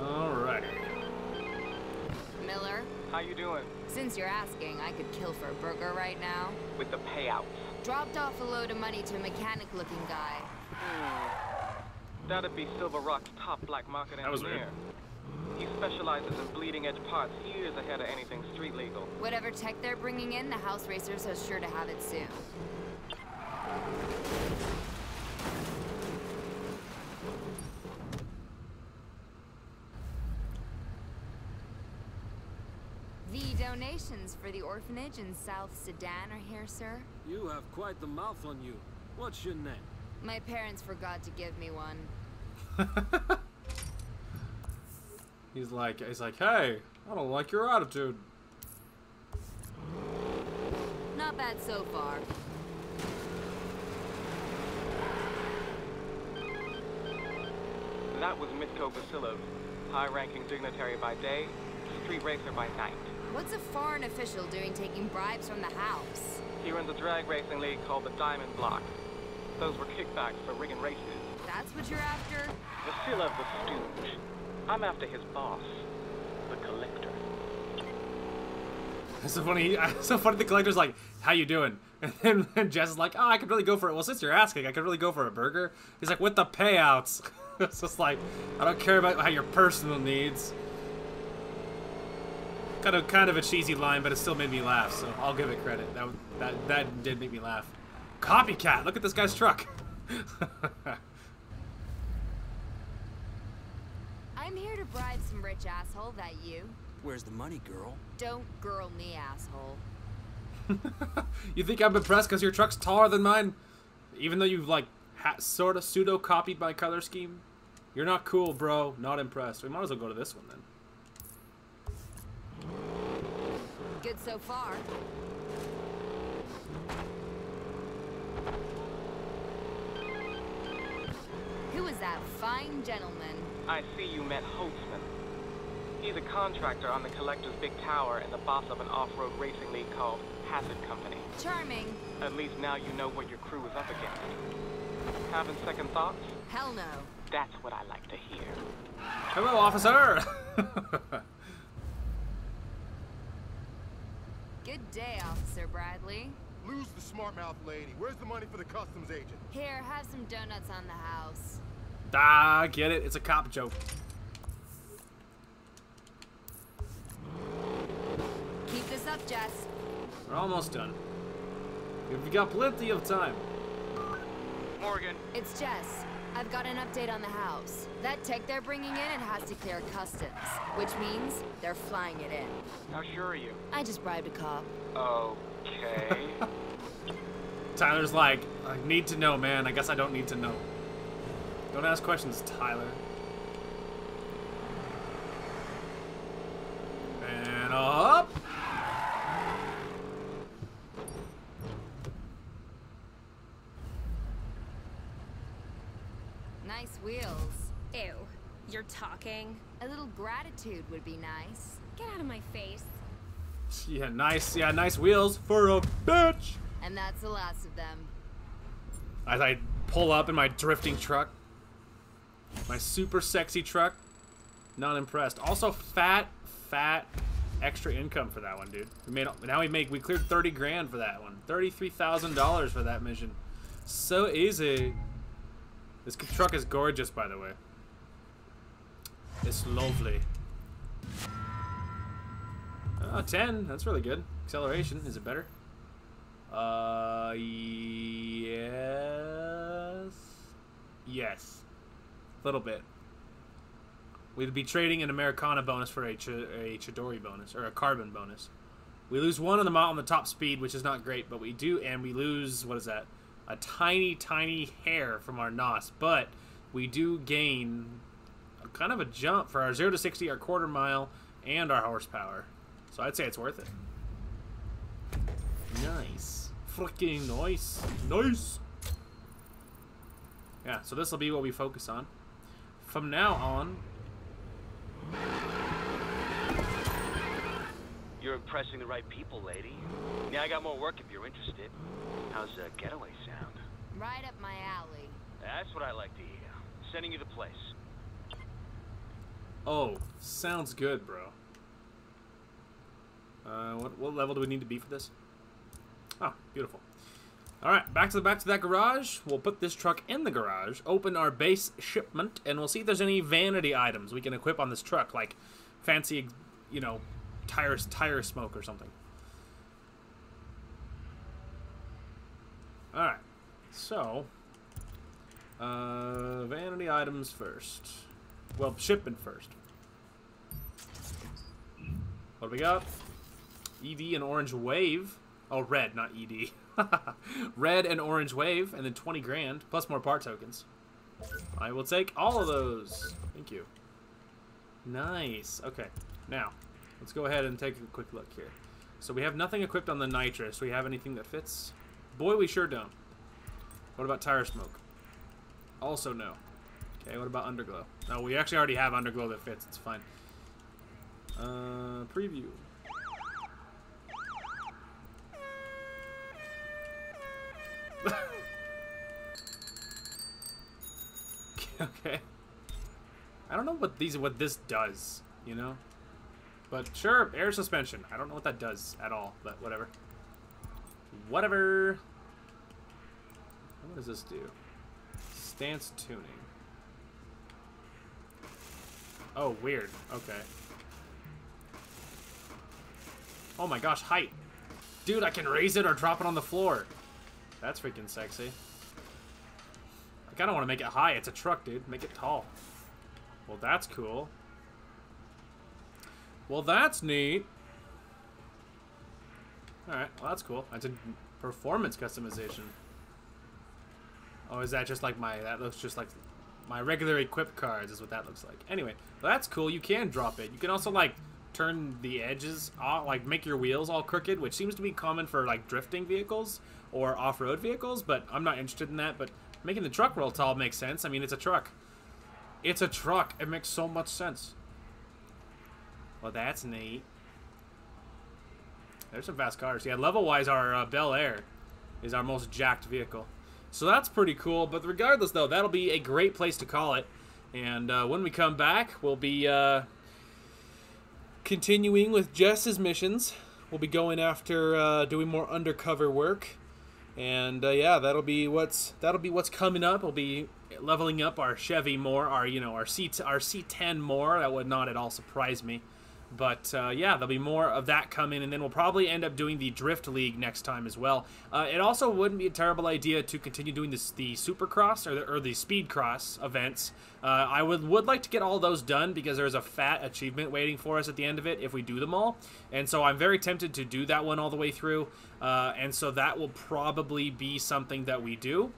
All right. Miller. How you doing? Since you're asking, I could kill for a burger right now. With the payout. Dropped off a load of money to a mechanic-looking guy. That'd be Silver Rock's top black market engineer. That was weird. He specializes in bleeding-edge parts years ahead of anything street legal. Whatever tech they're bringing in, the house racers are sure to have it soon. The donations for the orphanage in South Sudan are here, sir. You have quite the mouth on you. What's your name? My parents forgot to give me one. He's like, hey, I don't like your attitude. Not bad so far. That was Mitko Vasilov, high-ranking dignitary by day, street racer by night. What's a foreign official doing taking bribes from the house? He runs a drag racing league called the Diamond Block. Those were kickbacks for rigging races. That's what you're after? Vasilov the stooge. I'm after his boss, the Collector. It's so funny the Collector's like, how you doing? And then Jess is like, oh, I could really go for it. Well, since you're asking, I could really go for a burger. He's like, with the payouts. It's just like, I don't care about how your personal needs. Kind of a cheesy line, but it still made me laugh, so I'll give it credit. That did make me laugh. Copycat! Look at this guy's truck! I'm here to bribe some rich asshole, that you. Where's the money, girl? Don't girl me, asshole. You think I'm impressed because your truck's taller than mine? Even though you've, like, sort of pseudo-copied my color scheme? You're not cool, bro. Not impressed. We might as well go to this one, then. Good so far. Who is that fine gentleman? I see you met Holtzman. He's a contractor on the Collector's big tower and the boss of an off-road racing league called Hazard Company. Charming. At least now you know what your crew is up against. Having second thoughts? Hell no. That's what I like to hear. Hello, officer! Good day, Officer Bradley. Lose the smart-mouthed lady. Where's the money for the customs agent? Here, have some donuts on the house. Ah, get it? It's a cop joke. Keep this up, Jess. We're almost done. We've got plenty of time. Morgan. It's Jess. I've got an update on the house. That tech they're bringing in, it has to clear customs, which means they're flying it in. How sure are you? I just bribed a cop. Okay. Tyler's like, I need to know, man. I guess I don't need to know. Don't ask questions, Tyler. And up. Nice wheels. Ew. You're talking? A little gratitude would be nice. Get out of my face. Yeah, nice wheels for a bitch. And that's the last of them. As I pull up in my drifting truck. My super sexy truck. Not impressed. Also fat extra income for that one, dude. We cleared 30 grand for that one. $33,000 for that mission. So easy. This truck is gorgeous, by the way. It's lovely. Oh, 10. That's really good. Acceleration. Is it better? Yes. Yes. A little bit. We'd be trading an Americana bonus for a Chidori bonus, or a Carbon bonus. We lose one on the mile on the top speed, which is not great, but we do, and we lose, what is that? A tiny hair from our NOS, but we do gain a kind of a jump for our 0 to 60, our quarter mile, and our horsepower. So I'd say it's worth it. Nice. Freaking nice. Nice! Yeah, so this will be what we focus on. From now on... You're impressing the right people, lady. Yeah, I got more work if you're interested. How's a getaway sound? Right up my alley. That's what I like to hear. Sending you the place. Oh, sounds good, bro. What level do we need to be for this? Oh, beautiful. All right, back to that garage. We'll put this truck in the garage, open our base shipment, and we'll see if there's any vanity items we can equip on this truck, like fancy, you know, tire smoke or something. Alright, so, vanity items first. Well, shipment first. What do we got? ED and orange wave. Oh, red, not ED. Red and orange wave, and then 20 grand, plus more part tokens. I will take all of those. Thank you. Nice. Okay, now, let's go ahead and take a quick look here. So we have nothing equipped on the nitrous. Do we have anything that fits? Boy, we sure don't. What about tire smoke? Also no. Okay, what about underglow? No, we actually already have underglow that fits. It's fine. Preview. Okay. I don't know what these, what this does, you know? But sure, air suspension. I don't know what that does at all, but whatever. Whatever. What does this do? Stance tuning. Oh, weird. Okay. Oh my gosh, height. Dude, I can raise it or drop it on the floor. That's freaking sexy. I kind of want to make it high. It's a truck, dude. Make it tall. Well, that's cool. Well, that's neat. Alright, well, that's cool. I did performance customization. Oh, is that just like my... That looks just like my regular equip cards is what that looks like. Anyway, well, that's cool. You can drop it. You can also, like, turn the edges off, like make your wheels all crooked, which seems to be common for like drifting vehicles or off-road vehicles, but I'm not interested in that. But making the truck roll tall makes sense. I mean, it's a truck. It's a truck. It makes so much sense. Well, that's neat. There's some fast cars. Yeah, level-wise, our Bel Air is our most jacked vehicle. So that's pretty cool. But regardless, though, that'll be a great place to call it. And when we come back, we'll be... continuing with Jess's missions. We'll be going after doing more undercover work, and yeah, that'll be what's coming up. We'll be leveling up our Chevy more, our C10 more. That would not at all surprise me, but yeah, there'll be more of that coming, and then we'll probably end up doing the Drift League next time as well. It also wouldn't be a terrible idea to continue doing this, the Supercross or the Speedcross events. I would like to get all those done because there's a fat achievement waiting for us at the end of it if we do them all. And so I'm very tempted to do that one all the way through. And so that will probably be something that we do,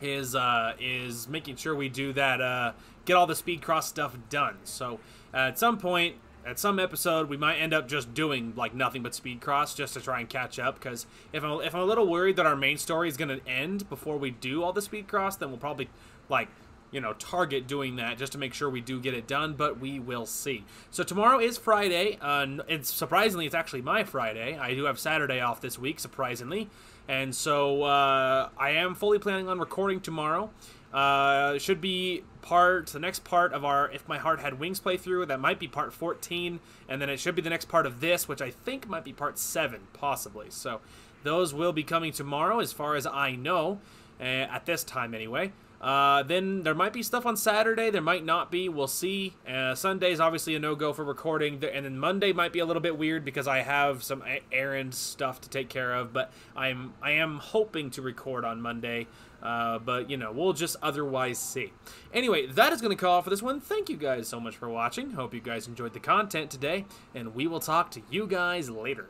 is making sure we do that, get all the Speedcross stuff done. So at some point, at some episode, we might end up just doing like nothing but Speedcross just to try and catch up, because if I'm a little worried that our main story is going to end before we do all the Speedcross, then we'll probably, like, you know, target doing that just to make sure we do get it done, but we will see. So tomorrow is Friday. It's surprisingly, it's actually my Friday. I do have Saturday off this week, surprisingly. And so I am fully planning on recording tomorrow. Should be the next part of our If My Heart Had Wings playthrough. That might be part 14, and then it should be the next part of this, which I think might be part 7 possibly. So those will be coming tomorrow as far as I know, at this time anyway. Then there might be stuff on Saturday, there might not be, we'll see. Sunday's obviously a no-go for recording, and then Monday might be a little bit weird because I have some errand stuff to take care of, but I am hoping to record on Monday. But, you know, we'll just otherwise see. Anyway, that is going to call for this one. Thank you guys so much for watching. Hope you guys enjoyed the content today, and we will talk to you guys later.